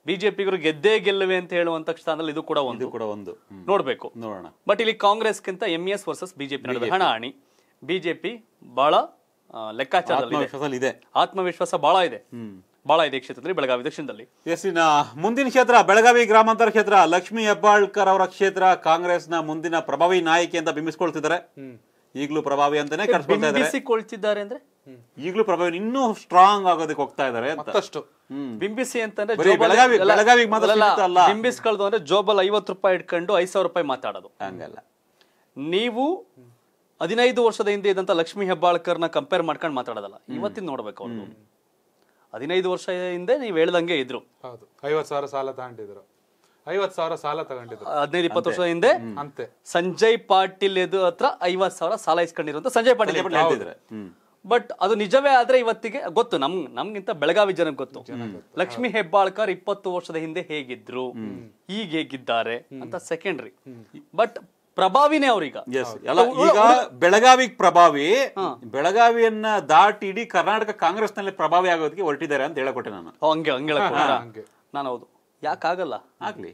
ಬಿಜೆಪಿಗರು ಗೆದ್ದೇ ಗೆಲ್ಲುವೆ ಅಂತ ಹೇಳುವಂತ ಸ್ಥಾನದಲ್ಲಿ ಇದು ಕೂಡ ಒಂದು ನೋಡ್ಬೇಕು, ನೋಡೋಣ. ಬಟ್ ಇಲ್ಲಿ ಕಾಂಗ್ರೆಸ್ಗಿಂತ ಎಂಇಎಸ್ ವರ್ಸಸ್ ಬಿಜೆಪಿ ನಡುವೆ ಹಣಾಹಣಿ. ಬಿಜೆಪಿ ಬಹಳ ಲೆಕ್ಕಾಚಾರದಲ್ಲಿ ಇದೆ, ಆತ್ಮವಿಶ್ವಾಸ ಬಹಳ ಇದೆ, ಬಹಳ ಇದೆ ಕ್ಷೇತ್ರದಲ್ಲಿ, ಬೆಳಗಾವಿ ದಕ್ಷಿಣದಲ್ಲಿ. ಎಸ್ನ ಮುಂದಿನ ಕ್ಷೇತ್ರ ಬೆಳಗಾವಿ ಗ್ರಾಮಾಂತರ ಕ್ಷೇತ್ರ. ಲಕ್ಷ್ಮೀ ಹೆಬ್ಬಾಳ್ಕರ್ ಅವರ ಕ್ಷೇತ್ರ ಕಾಂಗ್ರೆಸ್ನ ಮುಂದಿನ ಪ್ರಭಾವಿ ನಾಯಕಿ ಅಂತ ಬಿಂಬಿಸಿಕೊಳ್ತಿದ್ದಾರೆ. ಈಗಲೂ ಪ್ರಭಾವಿ ಅಂತಾನೆ ಬಿಂಬಿಸಿಕೊಳ್ತಿದ್ದಾರೆ ಅಂದ್ರೆ ಈಗಲೂ ಪ್ರಭಾವಿ ಇನ್ನೂ ಸ್ಟ್ರಾಂಗ್ ಆಗೋದಕ್ಕೆ ಹೋಗ್ತಾ ಇದ್ದಾರೆ. ಬಿಂಬಿಸಿ ಅಂತಂದ್ರೆ ಬಿಂಬಿಸ್ಕೊಳ್ದು ಅಂದ್ರೆ ಜೋಬಲ್ 50 ರೂಪಾಯಿ ಇಟ್ಕೊಂಡು 5,000 ರೂಪಾಯಿ ಮಾತಾಡೋದು ಹಂಗಲ್ಲ. ನೀವು 15 ವರ್ಷದ ಹಿಂದೆ ಇದ್ದಂತ ಲಕ್ಷ್ಮೀ ಹೆಬ್ಬಾಳ್ಕರ್ನ ಕಂಪೇರ್ ಮಾಡ್ಕೊಂಡು ಮಾತಾಡೋದಲ್ಲ, ಇವತ್ತಿನ ನೋಡ್ಬೇಕು. ಅವ್ರು 15 ವರ್ಷ ಹಿಂದೆ ನೀವು ಹೇಳ್ದಂಗೆ ಇದ್ರು, 50,000 ಸಾಲ ತಗೊಂಡಿದ್ರು, 50,000 ಸಾಲ ತಗೊಂಡಿದ್ರು 15-20 ವರ್ಷ ಹಿಂದೆ. ಅಂತೆ ಸಂಜಯ್ ಪಾಟೀಲ್ ಹತ್ರ 50,000 ಸಾಲ ಇಸ್ಕೊಂಡಿರೋ ಸಂಜಯ್ ಪಾಟೀಲ್. ಬಟ್ ಅದು ನಿಜವೇ ಆದ್ರೆ ಇವತ್ತಿಗೆ ಗೊತ್ತು, ನಮ್ಗಿಂತ ಬೆಳಗಾವಿ ಜನಕ್ಕೆ ಗೊತ್ತು ಲಕ್ಷ್ಮೀ ಹೆಬ್ಬಾಳ್ಕರ್ 20 ವರ್ಷದ ಹಿಂದೆ ಹೇಗಿದ್ರು, ಈಗ ಹೇಗಿದ್ದಾರೆ ಅಂತ ಸೆಕೆಂಡ್ರಿ. ಬಟ್ ಪ್ರಭಾವಿನೇ ಅವ್ರೀಗ. ಈಗ ಬೆಳಗಾವಿ ಪ್ರಭಾವಿ, ಬೆಳಗಾವಿಯನ್ನ ದಾಟಿ ಇಡೀ ಕರ್ನಾಟಕ ಕಾಂಗ್ರೆಸ್ ನಲ್ಲಿ ಪ್ರಭಾವಿ ಆಗೋದಕ್ಕೆ ಹೊರಟಿದ್ದಾರೆ ಅಂತ ಹೇಳಕೊಟ್ಟೆ ನಾನು. ನಾನು ಹೌದು, ಯಾಕಾಗಲ್ಲ ಆಗ್ಲಿ.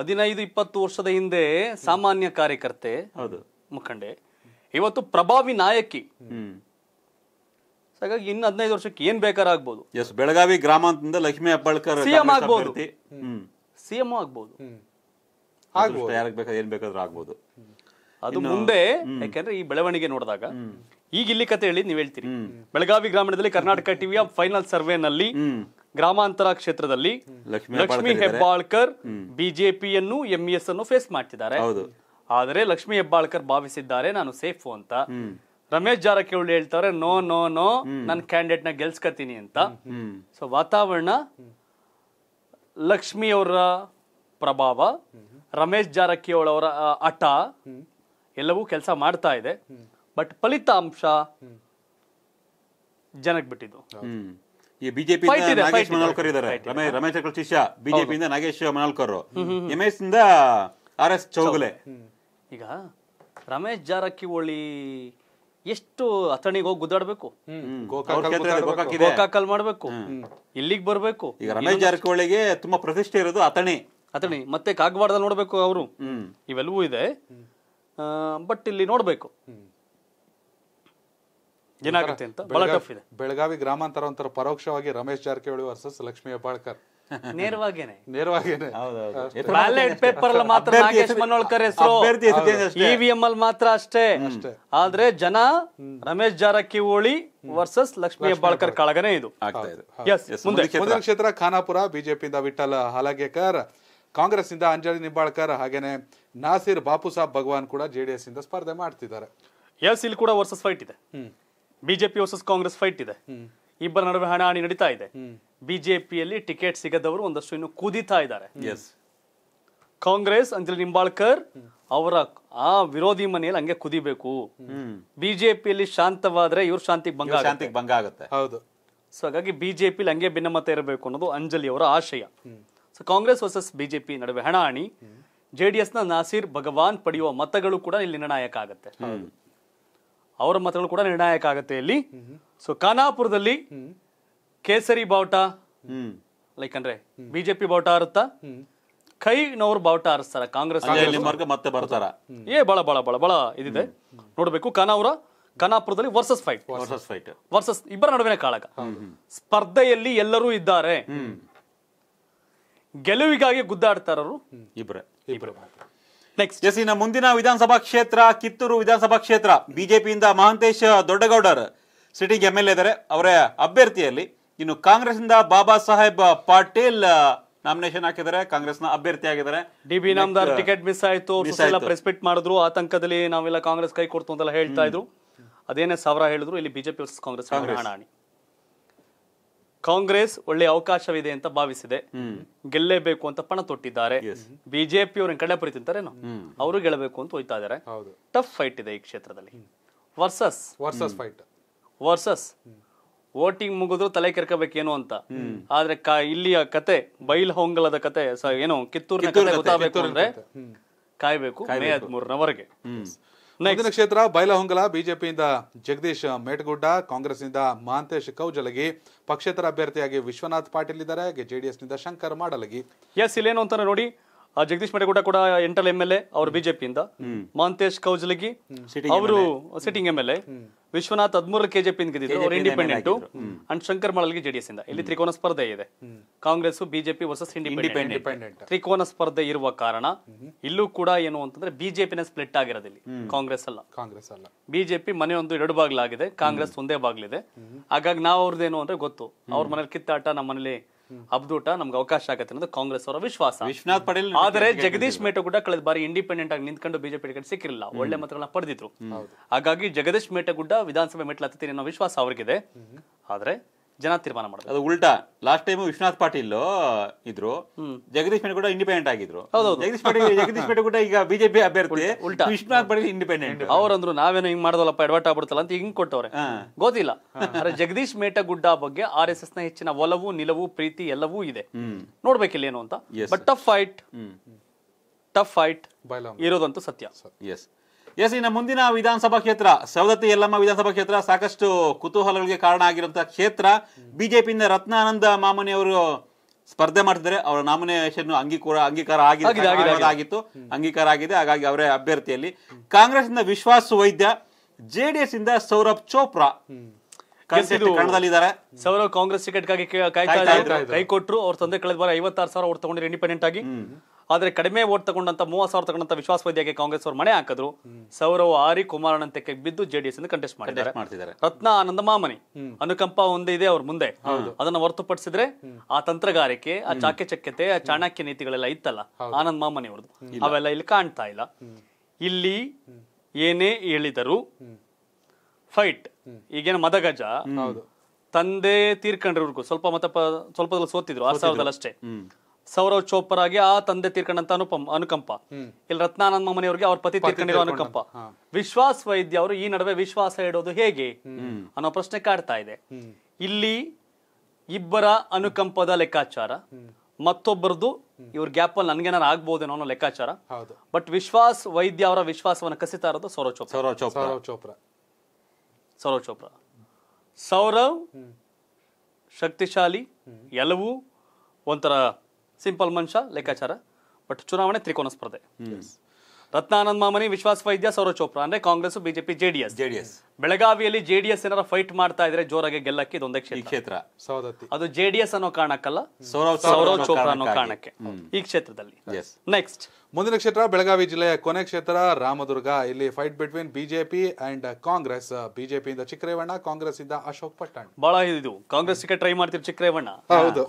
15-20 ವರ್ಷದ ಹಿಂದೆ ಸಾಮಾನ್ಯ ಕಾರ್ಯಕರ್ತೆ ಮುಖಂಡೆ, ಇವತ್ತು ಪ್ರಭಾವಿ ನಾಯಕಿ. ಹಾಗಾಗಿ ಇನ್ನು 15 ವರ್ಷಕ್ಕೆ ಏನ್ ಬೇಕಾರಾಗ್ಬೋದು. ಬೆಳಗಾವಿ ಗ್ರಾಮಾಂತರದಿಂದ ಲಕ್ಷ್ಮೀ ಹೆಬ್ಬಾಳ್ಕರ್ ಸಿಎಂ ಆಗ್ಬೋದು, ಸಿಎಂ ಆಗ್ಬೋದು, ಏನ್ ಬೇಕಾದ್ರೂ ಆಗ್ಬೋದು. ಅದು ಮುಂದೆ ಯಾಕಂದ್ರೆ ಈ ಬೆಳವಣಿಗೆ ನೋಡಿದಾಗ ಈಗ ಇಲ್ಲಿ ಕತೆ ಹೇಳಿ ನೀವ್ ಹೇಳ್ತೀರಿ. ಬೆಳಗಾವಿ ಗ್ರಾಮೀಣದಲ್ಲಿ ಕರ್ನಾಟಕ ಟಿವಿಯ ಫೈನಲ್ ಸರ್ವೆನಲ್ಲಿ ಗ್ರಾಮಾಂತರ ಕ್ಷೇತ್ರದಲ್ಲಿ ಲಕ್ಷ್ಮೀ ಹೆಬ್ಬಾಳ್ಕರ್ ಬಿಜೆಪಿಯನ್ನು ಎಂಇಎಸ್ ಅನ್ನು ಫೇಸ್ ಮಾಡ್ತಿದ್ದಾರೆ. ಆದ್ರೆ ಲಕ್ಷ್ಮೀ ಹೆಬ್ಬಾಳ್ಕರ್ ಭಾವಿಸಿದ್ದಾರೆ ನಾನು ಸೇಫ್ ಅಂತ. ರಮೇಶ್ ಜಾರಕಿಹೊಳಿ ಹೇಳ್ತಾರೆ ನೋ ನೋ ನೋ, ನನ್ನ ಕ್ಯಾಂಡಿಡೇಟ್ ನ ಗೆಲ್ಸ್ಕತೀನಿ ಅಂತ. ಸೊ ವಾತಾವರಣ ಲಕ್ಷ್ಮಿ ಅವರ ಪ್ರಭಾವ, ರಮೇಶ್ ಜಾರಕಿಹೊಳಿ ಅವರ ಆಟ ಎಲ್ಲವೂ ಕೆಲಸ ಮಾಡ್ತಾ ಇದೆ. ಬಟ್ ಫಲಿತಾಂಶ ಜನಕ್ಕೆ ಬಿಟ್ಟಿದ್ದು. ಈ ಬಿಜೆಪಿ ನಾಗೇಶ್ ಮನಾಳ್ಕರ್ ಇದ್ದಾರೆ, ರಮೇಶ್ ಶಿಷ್ಯ, ಬಿಜೆಪಿಯಿಂದ ನಾಗೇಶ್ ಮನಾಳ್ಕರ್, ಎಂಎಸ್ ಇಂದ ಆರ್ ಎಸ್ ಚೌಗಲೆ. ಈಗ ರಮೇಶ್ ಜಾರಕಿಹೊಳಿ ಎಷ್ಟು ಅಥಣಿಗೆ ಹೋಗಿ ಗುದ್ದಾಡ್ಬೇಕು, ಗೋಕಾಕಲ್ ಮಾಡ್ಬೇಕು, ಇಲ್ಲಿಗೆ ಬರ್ಬೇಕು. ಈಗ ರಮೇಶ್ ಜಾರಕಿಹೊಳಿಗೆ ತುಂಬಾ ಪ್ರತಿಷ್ಠೆ ಇರೋದು ಅಥಣಿ ಮತ್ತೆ ಕಾಗವಾಡದಲ್ಲಿ ನೋಡ್ಬೇಕು ಅವರು. ಇವೆಲ್ಲವೂ ಇದೆ, ಬಟ್ ಇಲ್ಲಿ ನೋಡ್ಬೇಕು ಏನಾಗುತ್ತೆ ಅಂತ. ಬಹಳ ಟಫ್ ಇದೆ ಬೆಳಗಾವಿ ಗ್ರಾಮಾಂತರ ಅಂತರ. ಪರೋಕ್ಷವಾಗಿ ರಮೇಶ್ ಜಾರಕಿಹೊಳಿ ವರ್ಸಸ್ ಲಕ್ಷ್ಮೀ ಹೆಬ್ಬಾಳ್ಕರ್, ನೇರವಾಗೇನೆ ಬ್ಯಾಲೆಟ್ ಪೇಪರ್ ಅಲ್ಲಿ ಮಾತ್ರ ನಾಗೇಶ್ ಮನೋಳ್ಕರ್ ಹೆಸರು, ಇವಿಎಂ ಅಲ್ಲಿ ಮಾತ್ರ ಅಷ್ಟೇ. ಆದ್ರೆ ಜನ ರಮೇಶ್ ಜಾರಕಿಹೊಳಿ ವರ್ಸಸ್ ಲಕ್ಷ್ಮೀ ಹೆಬ್ಬಾಳ್ಕರ್ ಕಳಗನೆ ಇದು. ಮುಂದಿನ ಕ್ಷೇತ್ರ ಖಾನಾಪುರ. ಬಿಜೆಪಿಯಿಂದ ವಿಠಲ್ ಹಲಗೇಕರ್, ಕಾಂಗ್ರೆಸ್ ಇಂದ ಅಂಜಲಿ ನಿಂಬಾಳ್ಕರ್, ಹಾಗೇನೆ ನಾಸಿರ್ ಬಾಪುಸಾಬ್ ಭಗವಾನ್ ಕೂಡ ಜೆಡಿಎಸ್ ಇಂದ ಸ್ಪರ್ಧೆ ಮಾಡ್ತಿದ್ದಾರೆ. ಎಸ್, ಇಲ್ಲಿ ಕೂಡ ವರ್ಸಸ್ ಫೈಟ್ ಇದೆ. ಬಿಜೆಪಿ ವರ್ಸಸ್ ಕಾಂಗ್ರೆಸ್ ಫೈಟ್ ಇದೆ, ಇಬ್ಬರ ನಡುವೆ ಹಣಾಹಣಿ ನಡೀತಾ ಇದೆ. ಬಿಜೆಪಿಯಲ್ಲಿ ಟಿಕೆಟ್ ಸಿಗದವರು ಒಂದಷ್ಟು ಇನ್ನು ಕುದೀತಾ ಇದ್ದಾರೆ. ಕಾಂಗ್ರೆಸ್ ಅಂಜಲಿ ನಿಂಬಾಳ್ಕರ್ ಅವರ ಆ ವಿರೋಧಿ ಮನೆಯಲ್ಲಿ ಹಂಗೆ ಕುದಿಬೇಕು. ಬಿಜೆಪಿಯಲ್ಲಿ ಶಾಂತವಾದ್ರೆ ಇವ್ರು ಶಾಂತಿಗೆ ಭಂಗ ಆಗುತ್ತೆ. ಸೊ ಹಾಗಾಗಿ ಬಿಜೆಪಿಲಿ ಹಂಗೆ ಭಿನ್ನಮತ ಇರಬೇಕು ಅನ್ನೋದು ಅಂಜಲಿ ಅವರ ಆಶಯ. ಸೊ ಕಾಂಗ್ರೆಸ್ ವರ್ಸಸ್ ಬಿಜೆಪಿ ನಡುವೆ ಹಣಾಹಣಿ. ಜೆಡಿಎಸ್ ನ ನಾಸೀರ್ ಭಗವಾನ್ ಪಡೆಯುವ ಮತಗಳು ಕೂಡ ಇಲ್ಲಿ ನಿರ್ಣಾಯಕ ಆಗುತ್ತೆ, ಅವರ ಮತಗಳು ಕೂಡ ನಿರ್ಣಾಯಕ ಆಗುತ್ತೆ ಇಲ್ಲಿ. ಸೊ ಖಾನಾಪುರದಲ್ಲಿ ಕೇಸರಿ ಬಾವುಟ ಲೈಕ್ ಅಂದ್ರೆ ಬಿಜೆಪಿ ಬಾವುಟ ಆರುತ್ತಾ, ಕೈ ನೋರು ಬಾವುಟ ಆರಿಸ್ತಾರ ಕಾಂಗ್ರೆಸ್. ಬಹಳ ಬಹಳ ಇದಿದೆ, ನೋಡ್ಬೇಕು. ಖಾನಾಪುರ ಕನಾಪುರದಲ್ಲಿ ವರ್ಸಸ್ ಫೈಟ್ ವರ್ಸಸ್ ಇಬ್ಬರ ನಡುವಿನ ಕಾಳಗ. ಸ್ಪರ್ಧೆಯಲ್ಲಿ ಎಲ್ಲರೂ ಇದ್ದಾರೆ, ಗೆಲುವಿಗಾಗಿ ಗುದ್ದಾಡ್ತಾರರು ಇಬ್ಬರೇ. ನೆಕ್ಸ್ಟ್ ಜೆಸಿನ ಮುಂದಿನ ವಿಧಾನಸಭಾ ಕ್ಷೇತ್ರ ಕಿತ್ತೂರು ವಿಧಾನಸಭಾ ಕ್ಷೇತ್ರ. ಬಿಜೆಪಿಯಿಂದ ಮಹಾಂತೇಶ್ ದೊಡ್ಡಗೌಡರ್ ಸಿಟಿಗೆ ಎಂಎಲ್ಎ ಇದ್ದಾರೆ, ಅವರೇ ಅಭ್ಯರ್ಥಿಯಲ್ಲಿ. ಇನ್ನು ಕಾಂಗ್ರೆಸ್ ಇಂದ ಬಾಬಾ ಸಾಹೇಬ್ ಪಾಟೀಲ್ ನಾಮಿನೇಷನ್ ಹಾಕಿದ್ದಾರೆ, ಕಾಂಗ್ರೆಸ್ನ ಅಭ್ಯರ್ಥಿ ಆಗಿದ್ದಾರೆ. ಡಿಬಿ ನಮ್ದಾರ್ ಟಿಕೆಟ್ ಮಿಸ್ ಆಯ್ತು, ಪ್ರೆಸ್ ಮೀಟ್ ಮಾಡಿದ್ರು, ಆತಂಕದಲ್ಲಿ ನಾವೆಲ್ಲ ಕಾಂಗ್ರೆಸ್ ಕೈ ಕೊಡ್ತು ಅಂತೆಲ್ಲ ಹೇಳ್ತಾ ಇದ್ರು. ಅದೇನೇ ಸಾವಿರ ಹೇಳಿದ್ರು, ಇಲ್ಲಿ ಬಿಜೆಪಿ ವರ್ಸಸ್ ಕಾಂಗ್ರೆಸ್ ಹಣಾಹಣಿ. ಕಾಂಗ್ರೆಸ್ ಒಳ್ಳೆ ಅವಕಾಶವಿದೆ ಅಂತ ಭಾವಿಸಿದೆ, ಗೆಲ್ಲೇಬೇಕು ಅಂತ ಪಣ ತೊಟ್ಟಿದ್ದಾರೆ. ಬಿಜೆಪಿ ಅವ್ರನ್ನ ಕಡೆ ಪುರಿತಿಂತಾರೆ, ಅವರು ಗೆಲ್ಲಬೇಕು ಅಂತ ಹೋಯ್ತಾ ಇದ್ದಾರೆ. ಟಫ್ ಫೈಟ್ ಇದೆ ಈ ಕ್ಷೇತ್ರದಲ್ಲಿ. ವರ್ಸಸ್ ವೋಟಿಂಗ್ ಮುಗಿದ್ರು ತಲೆ ಕೆರ್ಕಬೇಕೇನು ಅಂತ, ಆದ್ರೆ ಇಲ್ಲಿಯ ಕತೆ ಬೈಲ್ ಹೊಂಗಲದ ಕತೆ ಏನು, ಕಿತ್ತೂರಿನ ಕತೆ ಗೊತ್ತಾಗಬೇಕು ಅಂದ್ರೆ ಕಾಯ್ಬೇಕು ಮೇ 13ನವರೆಗೆ. ಮುಂದಿನ ಕ್ಷೇತ್ರ ಬೈಲಹೊಂಗಲ. ಬಿಜೆಪಿಯಿಂದ ಜಗದೀಶ್ ಮೆಟ್ಗುಡ್ಡ, ಕಾಂಗ್ರೆಸ್ನಿಂದ ಮಹಾಂತೇಶ್ ಕೌಜಲಗಿ, ಪಕ್ಷೇತರ ಅಭ್ಯರ್ಥಿಯಾಗಿ ವಿಶ್ವನಾಥ್ ಪಾಟೀಲ್ ಇದ್ದಾರೆ, ಜೆಡಿಎಸ್ನಿಂದ ಶಂಕರ್ ಮಾಡಲಗಿ. ಎಸ್, ಇಲ್ಲೇನು ಅಂತಾರೆ ನೋಡಿ, ಜಗದೀಶ್ ಮೆಟ್ಗುಡ್ಡ ಕೂಡ 8ರಲ್ಲಿ ಎಂಎಲ್ಎ ಅವರು ಬಿಜೆಪಿಯಿಂದ, ಮಹಾಂತೇಶ್ ಕೌಜಲಗಿ ಅವರು ಸಿಟಿಂಗ್ ಎಂಎಲ್ಎ, ವಿಶ್ವನಾಥ್ 13ರಲ್ಲಿ ಕೆಜೆಪಿಯಿಂದ ಗೆದ್ದಿದ್ರು ಅವರು independent, and Shankar Madalagi JDS ಇಂದ. ಇಲ್ಲಿ ತ್ರಿಕೋನ ಸ್ಪರ್ಧೆ ಇದೆ, ಕಾಂಗ್ರೆಸ್ ಬಿಜೆಪಿ ವರ್ಸಸ್ ಇಂಡಿಪೆಂಡೆಂಟ್ ತ್ರಿಕೋನ ಸ್ಪರ್ಧೆ ಇರುವ ಕಾರಣ ಇಲ್ಲೂ ಕೂಡ ಏನು ಅಂತಂದ್ರೆ ಬಿಜೆಪಿನ ಸ್ಪ್ಲಿಟ್ ಆಗಿರೋದಿಲ್ಲ, ಕಾಂಗ್ರೆಸ್ ಅಲ್ಲ ಬಿಜೆಪಿ ಮನೆಯೊಂದು ಎರಡು ಬಾಗಿಲಾಗಿದೆ, ಕಾಂಗ್ರೆಸ್ ಒಂದೇ ಬಾಗಿಲಿದೆ. ಹಾಗಾಗಿ ನಾವು ಅವ್ರದ್ದೇನು ಅಂದ್ರೆ ಗೊತ್ತು, ಅವ್ರ ಮನೇಲಿ ಕಿತ್ತಾಟ, ನಮ್ಮ ಮನೇಲಿ ಅಬ್ದೂಟ, ನಮ್ಗೆ ಅವಕಾಶ ಆಗತ್ತೆ ಅನ್ನೋದು ಕಾಂಗ್ರೆಸ್ ಅವರ ವಿಶ್ವಾಸ. ವಿಶ್ವನಾಥ್ ಪಾಟೀಲ್ ಆದ್ರೆ ಜಗದೀಶ್ ಮೇಟಗುಡ್ಡ ಕಳೆದ ಬಾರಿ ಇಂಡಿಪೆಂಡೆಂಟ್ ಆಗಿ ನಿಂತ್ಕೊಂಡು ಬಿಜೆಪಿ ಟಿಕೆಟ್ ಸಿಕ್ಕಿರಲಿಲ್ಲ, ಒಳ್ಳೆ ಮತಗಳನ್ನ ಪಡೆದಿದ್ರು. ಹಾಗಾಗಿ ಜಗದೀಶ್ ಮೇಟಗುಡ್ಡ ವಿಧಾನಸಭೆ ಮೆಟ್ಲು ಹತ್ತೀನಿ ಅನ್ನೋ ವಿಶ್ವಾಸ ಅವ್ರಿಗಿದೆ, ಆದ್ರೆ ಜನ ತೀರ್ಮಾನ ಮಾಡೋದು. ಅದು ಉಲ್ಟಾ, ಲಾಸ್ಟ್ ಟೈಮ್ ವಿಶ್ವನಾಥ್ ಪಾಟೀಲ್ ಇದ್ರು, ಜಗದೀಶ್ ಮೇಟಗುಡ್ಡ ಇಂಡಿಪೆಂಡೆಂಟ್ ಆಗಿದ್ರು. ಜಗದೀಶ್ ಮೇಟಗುಡ್ಡ ಈಗ ಬಿಜೆಪಿ ಅಭ್ಯರ್ಥಿ, ವಿಶ್ವನಾಥ್ ಪಾಟೀಲ್ ಇಂಡಿಪೆಂಡೆಂಟ್. ಅವ್ರಂದ್ರು ನಾವೇನು ಹಿಂಗ್ ಮಾಡೋದಲ್ಲಪ್ಪ, ಎಡವಟ್ ಆಗ್ಬಿಡ್ತಲ್ಲ ಅಂತ ಹಿಂಗ್ ಕೊಟ್ಟವ್ರೆ, ಗೊತ್ತಿಲ್ಲ. ಆದ್ರೆ ಜಗದೀಶ್ ಮೇಟಗುಡ್ಡ ಬಗ್ಗೆ RSS ನ ಹೆಚ್ಚಿನ ಒಲವು, ನಿಲುವು, ಪ್ರೀತಿ ಎಲ್ಲವೂ ಇದೆ, ನೋಡ್ಬೇಕಿಲ್ಲ ಏನು ಅಂತ. ಬಟ್ ಟಫ್ ಫೈಟ್ ಇರೋದಂತೂ ಸತ್ಯ. ಎಸ್, ಇನ್ನು ಮುಂದಿನ ವಿಧಾನಸಭಾ ಕ್ಷೇತ್ರ ಸವದತ್ತಿ ಯಲ್ಲಮ್ಮ ವಿಧಾನಸಭಾ ಕ್ಷೇತ್ರ. ಸಾಕಷ್ಟು ಕುತೂಹಲಗಳಿಗೆ ಕಾರಣ ಆಗಿರುವಂತಹ ಕ್ಷೇತ್ರ. ಬಿಜೆಪಿಯಿಂದ ರತ್ನಾನಂದ ಮಾಮನಿ ಅವರು ಸ್ಪರ್ಧೆ ಮಾಡ್ತಿದ್ದಾರೆ, ಅವರ ನಾಮಿನೇಷನ್ ಅಂಗೀಕಾರ ಆಗಿದೆ, ಹಾಗಾಗಿ ಅವರೇ ಅಭ್ಯರ್ಥಿಯಲ್ಲಿ. ಕಾಂಗ್ರೆಸ್ ಇಂದ ವಿಶ್ವಾಸ್ ವೈದ್ಯ, JDS ಇಂದ ಸೌರಭ್ ಚೋಪ್ರಾ ಕಣದಲ್ಲಿದ್ದಾರೆ. ಸೌರವ್ ಕಾಂಗ್ರೆಸ್ ಟಿಕೆಟ್ಗಾಗಿ ಕೈ ಕೊಟ್ಟರು, ಅವ್ರ ತಂದೆ ಕಳೆದ ಬಾರಿ 56,000 ಓಟ್ ತಗೊಂಡ್ರೆ ಇಂಡಿಪೆಂಡೆಂಟ್ ಆಗಿ, ಆದ್ರೆ ಕಡಿಮೆ ಓಟ್ ತಗೊಂಡಂತ 30,000 ತಗೊಂಡಂತ ವಿಶ್ವಾಸ ವೈದ್ಯಗೆ ಕಾಂಗ್ರೆಸ್ ಅವರು ಮಣೆ ಹಾಕಿದ್ರು. ಸೌರವ್ ಆರಿ ಕುಮಾರನಂತೆ ಬಿದ್ದು JDS ಇಂದ ಕಂಟೆಸ್ಟ್ ಮಾಡ್ತಿದ್ದಾರೆ. ರತ್ನ ಆನಂದ ಮಾಮನಿ ಅನುಕಂಪ ಒಂದೇ ಇದೆ ಅವ್ರ ಮುಂದೆ, ಅದನ್ನ ಹೊರತುಪಡಿಸಿದ್ರೆ ಆ ತಂತ್ರಗಾರಿಕೆ, ಆ ಚಾಕೆಚಕ್ಯತೆ, ಆ ಚಾಣಕ್ಯ ನೀತಿಗಳೆಲ್ಲ ಇತ್ತಲ್ಲ ಆನಂದ್ ಮಾಮನಿ ಅವ್ರದ್ದು, ಅವೆಲ್ಲ ಇಲ್ಲಿ ಕಾಣ್ತಾ ಇಲ್ಲ. ಇಲ್ಲಿ ಏನೇ ಹೇಳಿದರು ಫೈಟ್. ಈಗೇನು ಮದಗಜ ತಂದೆ ತೀರ್ಕೊಂಡಿರ್ಗೂ ಸ್ವಲ್ಪದಲ್ಲಿ ಸೋತಿದ್ರು 6,000 ಅಷ್ಟೇ. ಸೌರವ್ ಚೋಪ್ರಾಗೆ ಆ ತಂದೆ ತೀರ್ಕೊಂಡಂತ ಅನುಕಂಪ. ಇಲ್ಲಿ ರತ್ನಾನಂದ ಮಾಮನಿಯವರಿಗೆ ಅವ್ರ ಪತಿ ತೀರ್ಕೊಂಡಿರೋ ಅನುಕಂಪ. ವಿಶ್ವಾಸ್ ವೈದ್ಯ ಅವರು ಈ ನಡುವೆ ವಿಶ್ವಾಸ ಇಡೋದು ಹೇಗೆ ಅನ್ನೋ ಪ್ರಶ್ನೆ ಕಾಡ್ತಾ ಇದೆ. ಇಲ್ಲಿ ಇಬ್ಬರ ಅನುಕಂಪದ ಲೆಕ್ಕಾಚಾರ, ಮತ್ತೊಬ್ಬರದು ಇವ್ರ ಗ್ಯಾಪ್ ಅಲ್ಲಿ ನನ್ಗೇನಾರು ಆಗ್ಬೋದೇನೋ ಅನ್ನೋ ಲೆಕ್ಕಾಚಾರ. ಬಟ್ ವಿಶ್ವಾಸ್ ವೈದ್ಯ ಅವರ ವಿಶ್ವಾಸವನ್ನು ಕಸಿತಾ ಇರೋದು ಸೌರವ್ ಚೋಪ್ರಾ. ಸೌರವ್ ಶಕ್ತಿಶಾಲಿ, ಎಲ್ಲವೂ ಒಂಥರ ಸಿಂಪಲ್ ಮನುಷ್ಯ ಲೆಕ್ಕಾಚಾರ. ಬಟ್ ಚುನಾವಣೆ ತ್ರಿಕೋನ ಸ್ಪರ್ಧೆ. ರತ್ನಾನಂದ್ ಮಾಮನಿ, ವಿಶ್ವಾಸ್ ವೈದ್ಯ, ಸೌರವ್ ಚೋಪ್ರಾ ಅಂದ್ರೆ ಕಾಂಗ್ರೆಸ್, ಬಿಜೆಪಿ, ಜೆಡಿಎಸ್. ಬೆಳಗಾವಿಯಲ್ಲಿ JDS ಏನಾರ ಫೈಟ್ ಮಾಡ್ತಾ ಇದ್ರೆ ಜೋರಾಗಿ ಗೆಲ್ಲಕ್ಕೆ ಇದೊಂದೇ ಕ್ಷೇತ್ರ. ಅದು JDS ಅನ್ನೋ ಕಾರಣಕ್ಕಲ್ಲ, ಸೌರವ್ ಚೋಪ್ರಾ ಅನ್ನೋ ಕಾರಣಕ್ಕೆ ಈ ಕ್ಷೇತ್ರದಲ್ಲಿ. ನೆಕ್ಸ್ಟ್ ಮುಂದಿನ ಕ್ಷೇತ್ರ ಬೆಳಗಾವಿ ಜಿಲ್ಲೆಯ ಕೊನೆ ಕ್ಷೇತ್ರ ರಾಮದುರ್ಗ. ಇಲ್ಲಿ fight between BJP and Congress. ಬಿಜೆಪಿಯಿಂದ ಚಿಕ್ಕರೇವಣ್ಣ, ಕಾಂಗ್ರೆಸ್ ಇಂದ ಅಶೋಕ್ ಪಟ್ಟಣ. ಬಹಳ ಇದು ಕಾಂಗ್ರೆಸ್ ಗೆ ಟ್ರೈ ಮಾಡ್ತಿದ್ರು ಚಿಕ್ಕರೇವಣ್ಣ,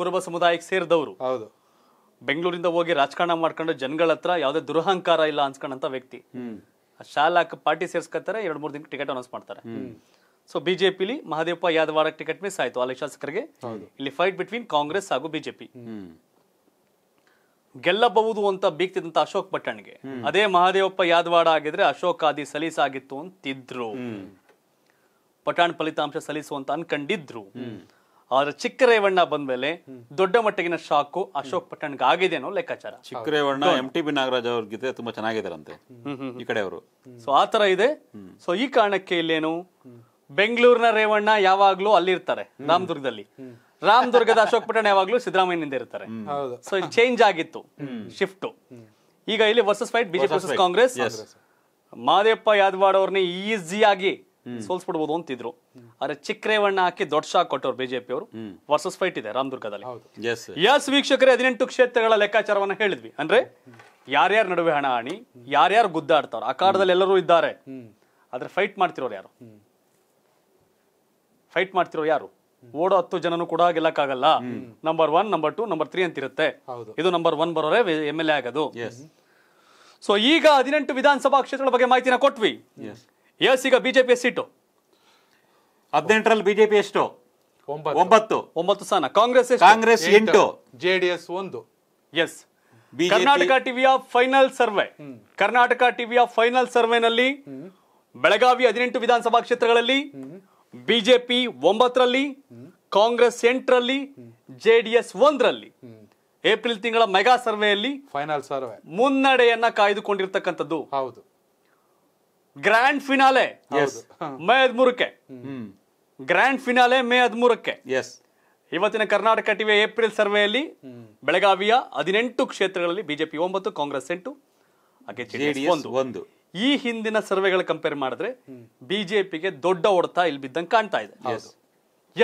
ಕುರುಬ ಸಮುದಾಯಕ್ಕೆ ಸೇರಿದವರು. ಬೆಂಗಳೂರಿಂದ ಹೋಗಿ ರಾಜಕಾರಣ ಮಾಡ್ಕೊಂಡು ಜನಗಳ ಹತ್ರ ಯಾವ್ದೇ ದುರಹಂಕಾರ ಇಲ್ಲ ಅನ್ಸ್ಕೊಂಡಂತ ವ್ಯಕ್ತಿ. ಶಾಲಾ ಪಾರ್ಟಿ ಸೇರ್ಸ್ಕೊತಾರೆ, 2-3 ದಿನ ಟಿಕೆಟ್ ಅನೌನ್ಸ್ ಮಾಡ್ತಾರೆ. ಸೊ ಬಿಜೆಪಿಲಿ ಮಹಾದೇವಪ್ಪ ಯಾದವಾಡ ಟಿಕೆಟ್ ಮಿಸ್ ಆಯ್ತು ಅಲ್ಲಿ ಶಾಸಕರಿಗೆ. ಇಲ್ಲಿ ಫೈಟ್ ಬಿಟ್ವೀನ್ ಕಾಂಗ್ರೆಸ್ ಹಾಗೂ ಬಿಜೆಪಿ. ಗೆಲ್ಲಬಹುದು ಅಂತ ಬೀಗ್ತಿದ್ದಂತ ಅಶೋಕ್ ಪಟ್ಟಣ್ಗೆ ಅದೇ ಮಹಾದೇವಪ್ಪ ಯಾದವಾಡ ಆಗಿದ್ರೆ ಅಶೋಕ್ ಆದಿ ಸಲೀಸಾಗಿತ್ತು ಅಂತಿದ್ರು, ಪಠಾಣ್ ಫಲಿತಾಂಶ ಸಲೀಸು ಅಂತ ಅನ್ಕೊಂಡಿದ್ರು. ಆದ್ರೆ ಚಿಕ್ಕರೇವಣ್ಣ ಬಂದ್ಮೇಲೆ ದೊಡ್ಡ ಮಟ್ಟಿಗಿನ ಶಾಕು ಅಶೋಕ್ ಪಟ್ಟಣ್ಗೆ ಆಗಿದೆ ಅನ್ನೋ ಲೆಕ್ಕಾಚಾರ. ಚಿಕ್ಕರೇವಣ್ಣ MTB ನಾಗರಾಜ್ ಅವ್ರ ಜೊತೆ ತುಂಬಾ ಚೆನ್ನಾಗಿದ್ದಾರಂತೆ ಈ ಕಡೆ ಅವರು. ಸೊ ಆತರ ಇದೆ. ಸೊ ಈ ಕಾರಣಕ್ಕೆ ಇಲ್ಲೇನು, ಬೆಂಗಳೂರಿನ ರೇವಣ್ಣ ಯಾವಾಗ್ಲೂ ಅಲ್ಲಿರ್ತಾರೆ ರಾಮದುರ್ಗದಲ್ಲಿ, ರಾಮದುರ್ಗದ ಅಶೋಕ್ ಪಟ್ಟಣ ಯಾವಾಗ್ಲೂ ಸಿದ್ದರಾಮಯ್ಯನಿಂದ ಇರ್ತಾರೆ. ಸೊ ಇಲ್ಲಿ ಚೇಂಜ್ ಆಗಿತ್ತು, ಶಿಫ್ಟ್. ಈಗ ಇಲ್ಲಿ versus fight BJP versus Congress. Madevappa Yadawad ಅವ್ರನ್ನ ಈಸಿಯಾಗಿ ಸೋಲ್ಸ್ಬಿಡ್ಬೋದು ಅಂತಿದ್ರು. ಆದ್ರೆ ಚಿಕ್ಕರೇವಣ್ಣ ಹಾಕಿ ದೊಡ್ಡ ಶಾಕ್ ಕೊಟ್ಟವ್ರು ಬಿಜೆಪಿಯವರು. ವರ್ಸಸ್ ಫೈಟ್ ಇದೆ ರಾಮದುರ್ಗದಲ್ಲಿ. ಎಸ್ ವೀಕ್ಷಕರೇ, 18 ಕ್ಷೇತ್ರಗಳ ಲೆಕ್ಕಾಚಾರವನ್ನ ಹೇಳಿದ್ವಿ. ಅಂದ್ರೆ ಯಾರ್ಯಾರ ನಡುವೆ ಹಣಾಹಣಿ, ಯಾರ್ಯಾರು ಗುದ್ದಾಡ್ತಾರ, ಅಖಾಡದಲ್ಲಿ ಎಲ್ಲರೂ ಇದ್ದಾರೆ. ಆದ್ರೆ ಫೈಟ್ ಮಾಡ್ತಿರೋರು ಯಾರು? ಫೈಟ್ ಮಾಡ್ತಿರೋ ಯಾರು? ಓಡೋ 10 ಜನನು ಕೂಡ ಗೆಲ್ಲಕ್ಕಾಗಲ್ಲ. ನಂಬರ್ 1, ನಂಬರ್ 2, ನಂಬರ್ 3 ಅಂತಿರುತ್ತೆ. ಇದು ನಂಬರ್ 1 ಬರೋರೆ MLA ಆಗೋದು. ಸೊ ಈಗ 18 ವಿಧಾನಸಭಾ ಕ್ಷೇತ್ರಗಳ ಬಗ್ಗೆ ಮಾಹಿತಿನ ಕೊಟ್ವಿ. ಎಸ್, ಈಗ ಬಿಜೆಪಿ ಸೀಟು 18ರಲ್ಲಿ ಬಿಜೆಪಿ ಎಷ್ಟು? 9 ಸ್ಥಾನ. ಕಾಂಗ್ರೆಸ್ 8, JDS 1. ಎಸ್, ಕರ್ನಾಟಕ ಟಿವಿಯ ಫೈನಲ್ ಸರ್ವೆ, ಕರ್ನಾಟಕ ಟಿವಿಯ ಫೈನಲ್ ಸರ್ವೆನಲ್ಲಿ ಬೆಳಗಾವಿ 18 ವಿಧಾನಸಭಾ ಕ್ಷೇತ್ರಗಳಲ್ಲಿ ಬಿಜೆಪಿ 9ರಲ್ಲಿ, ಕಾಂಗ್ರೆಸ್ 8ರಲ್ಲಿ, JDS 1ರಲ್ಲಿ ಏಪ್ರಿಲ್ ತಿಂಗಳ ಮೆಗಾ ಸರ್ವೆಯಲ್ಲಿ ಫೈನಲ್ ಸರ್ವೆ ಮುನ್ನಡೆಯನ್ನ ಕಾಯ್ದುಕೊಂಡಿರ್ತಕ್ಕಂಥದ್ದು. ಹೌದು, ಗ್ರ್ಯಾಂಡ್ ಫಿನಾಲೆ May 13ಕ್ಕೆ, ಗ್ರ್ಯಾಂಡ್ ಫಿನಾಲೆ May 13ಕ್ಕೆ. ಇವತ್ತಿನ ಕರ್ನಾಟಕ ಟಿವಿಯ ಏಪ್ರಿಲ್ ಸರ್ವೆಯಲ್ಲಿ ಬೆಳಗಾವಿಯ 18 ಕ್ಷೇತ್ರಗಳಲ್ಲಿ ಬಿಜೆಪಿ 9, ಕಾಂಗ್ರೆಸ್ 8, ಹಾಗೆ JDS 1. ಈ ಹಿಂದಿನ ಸರ್ವೆಗಳ ಕಂಪೇರ್ ಮಾಡಿದ್ರೆ ಬಿಜೆಪಿಗೆ ದೊಡ್ಡ ಹೊಡೆತ ಇಲ್ಲಿ ಬಿದ್ದಂಗೆ ಕಾಣ್ತಾ ಇದೆ.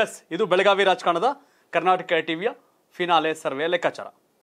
ಎಸ್, ಇದು ಬೆಳಗಾವಿ ರಾಜಕಾರಣದ ಕರ್ನಾಟಕ ಟಿವಿಯ ಫಿನಾಲೆ ಸರ್ವೆ ಲೆಕ್ಕಾಚಾರ.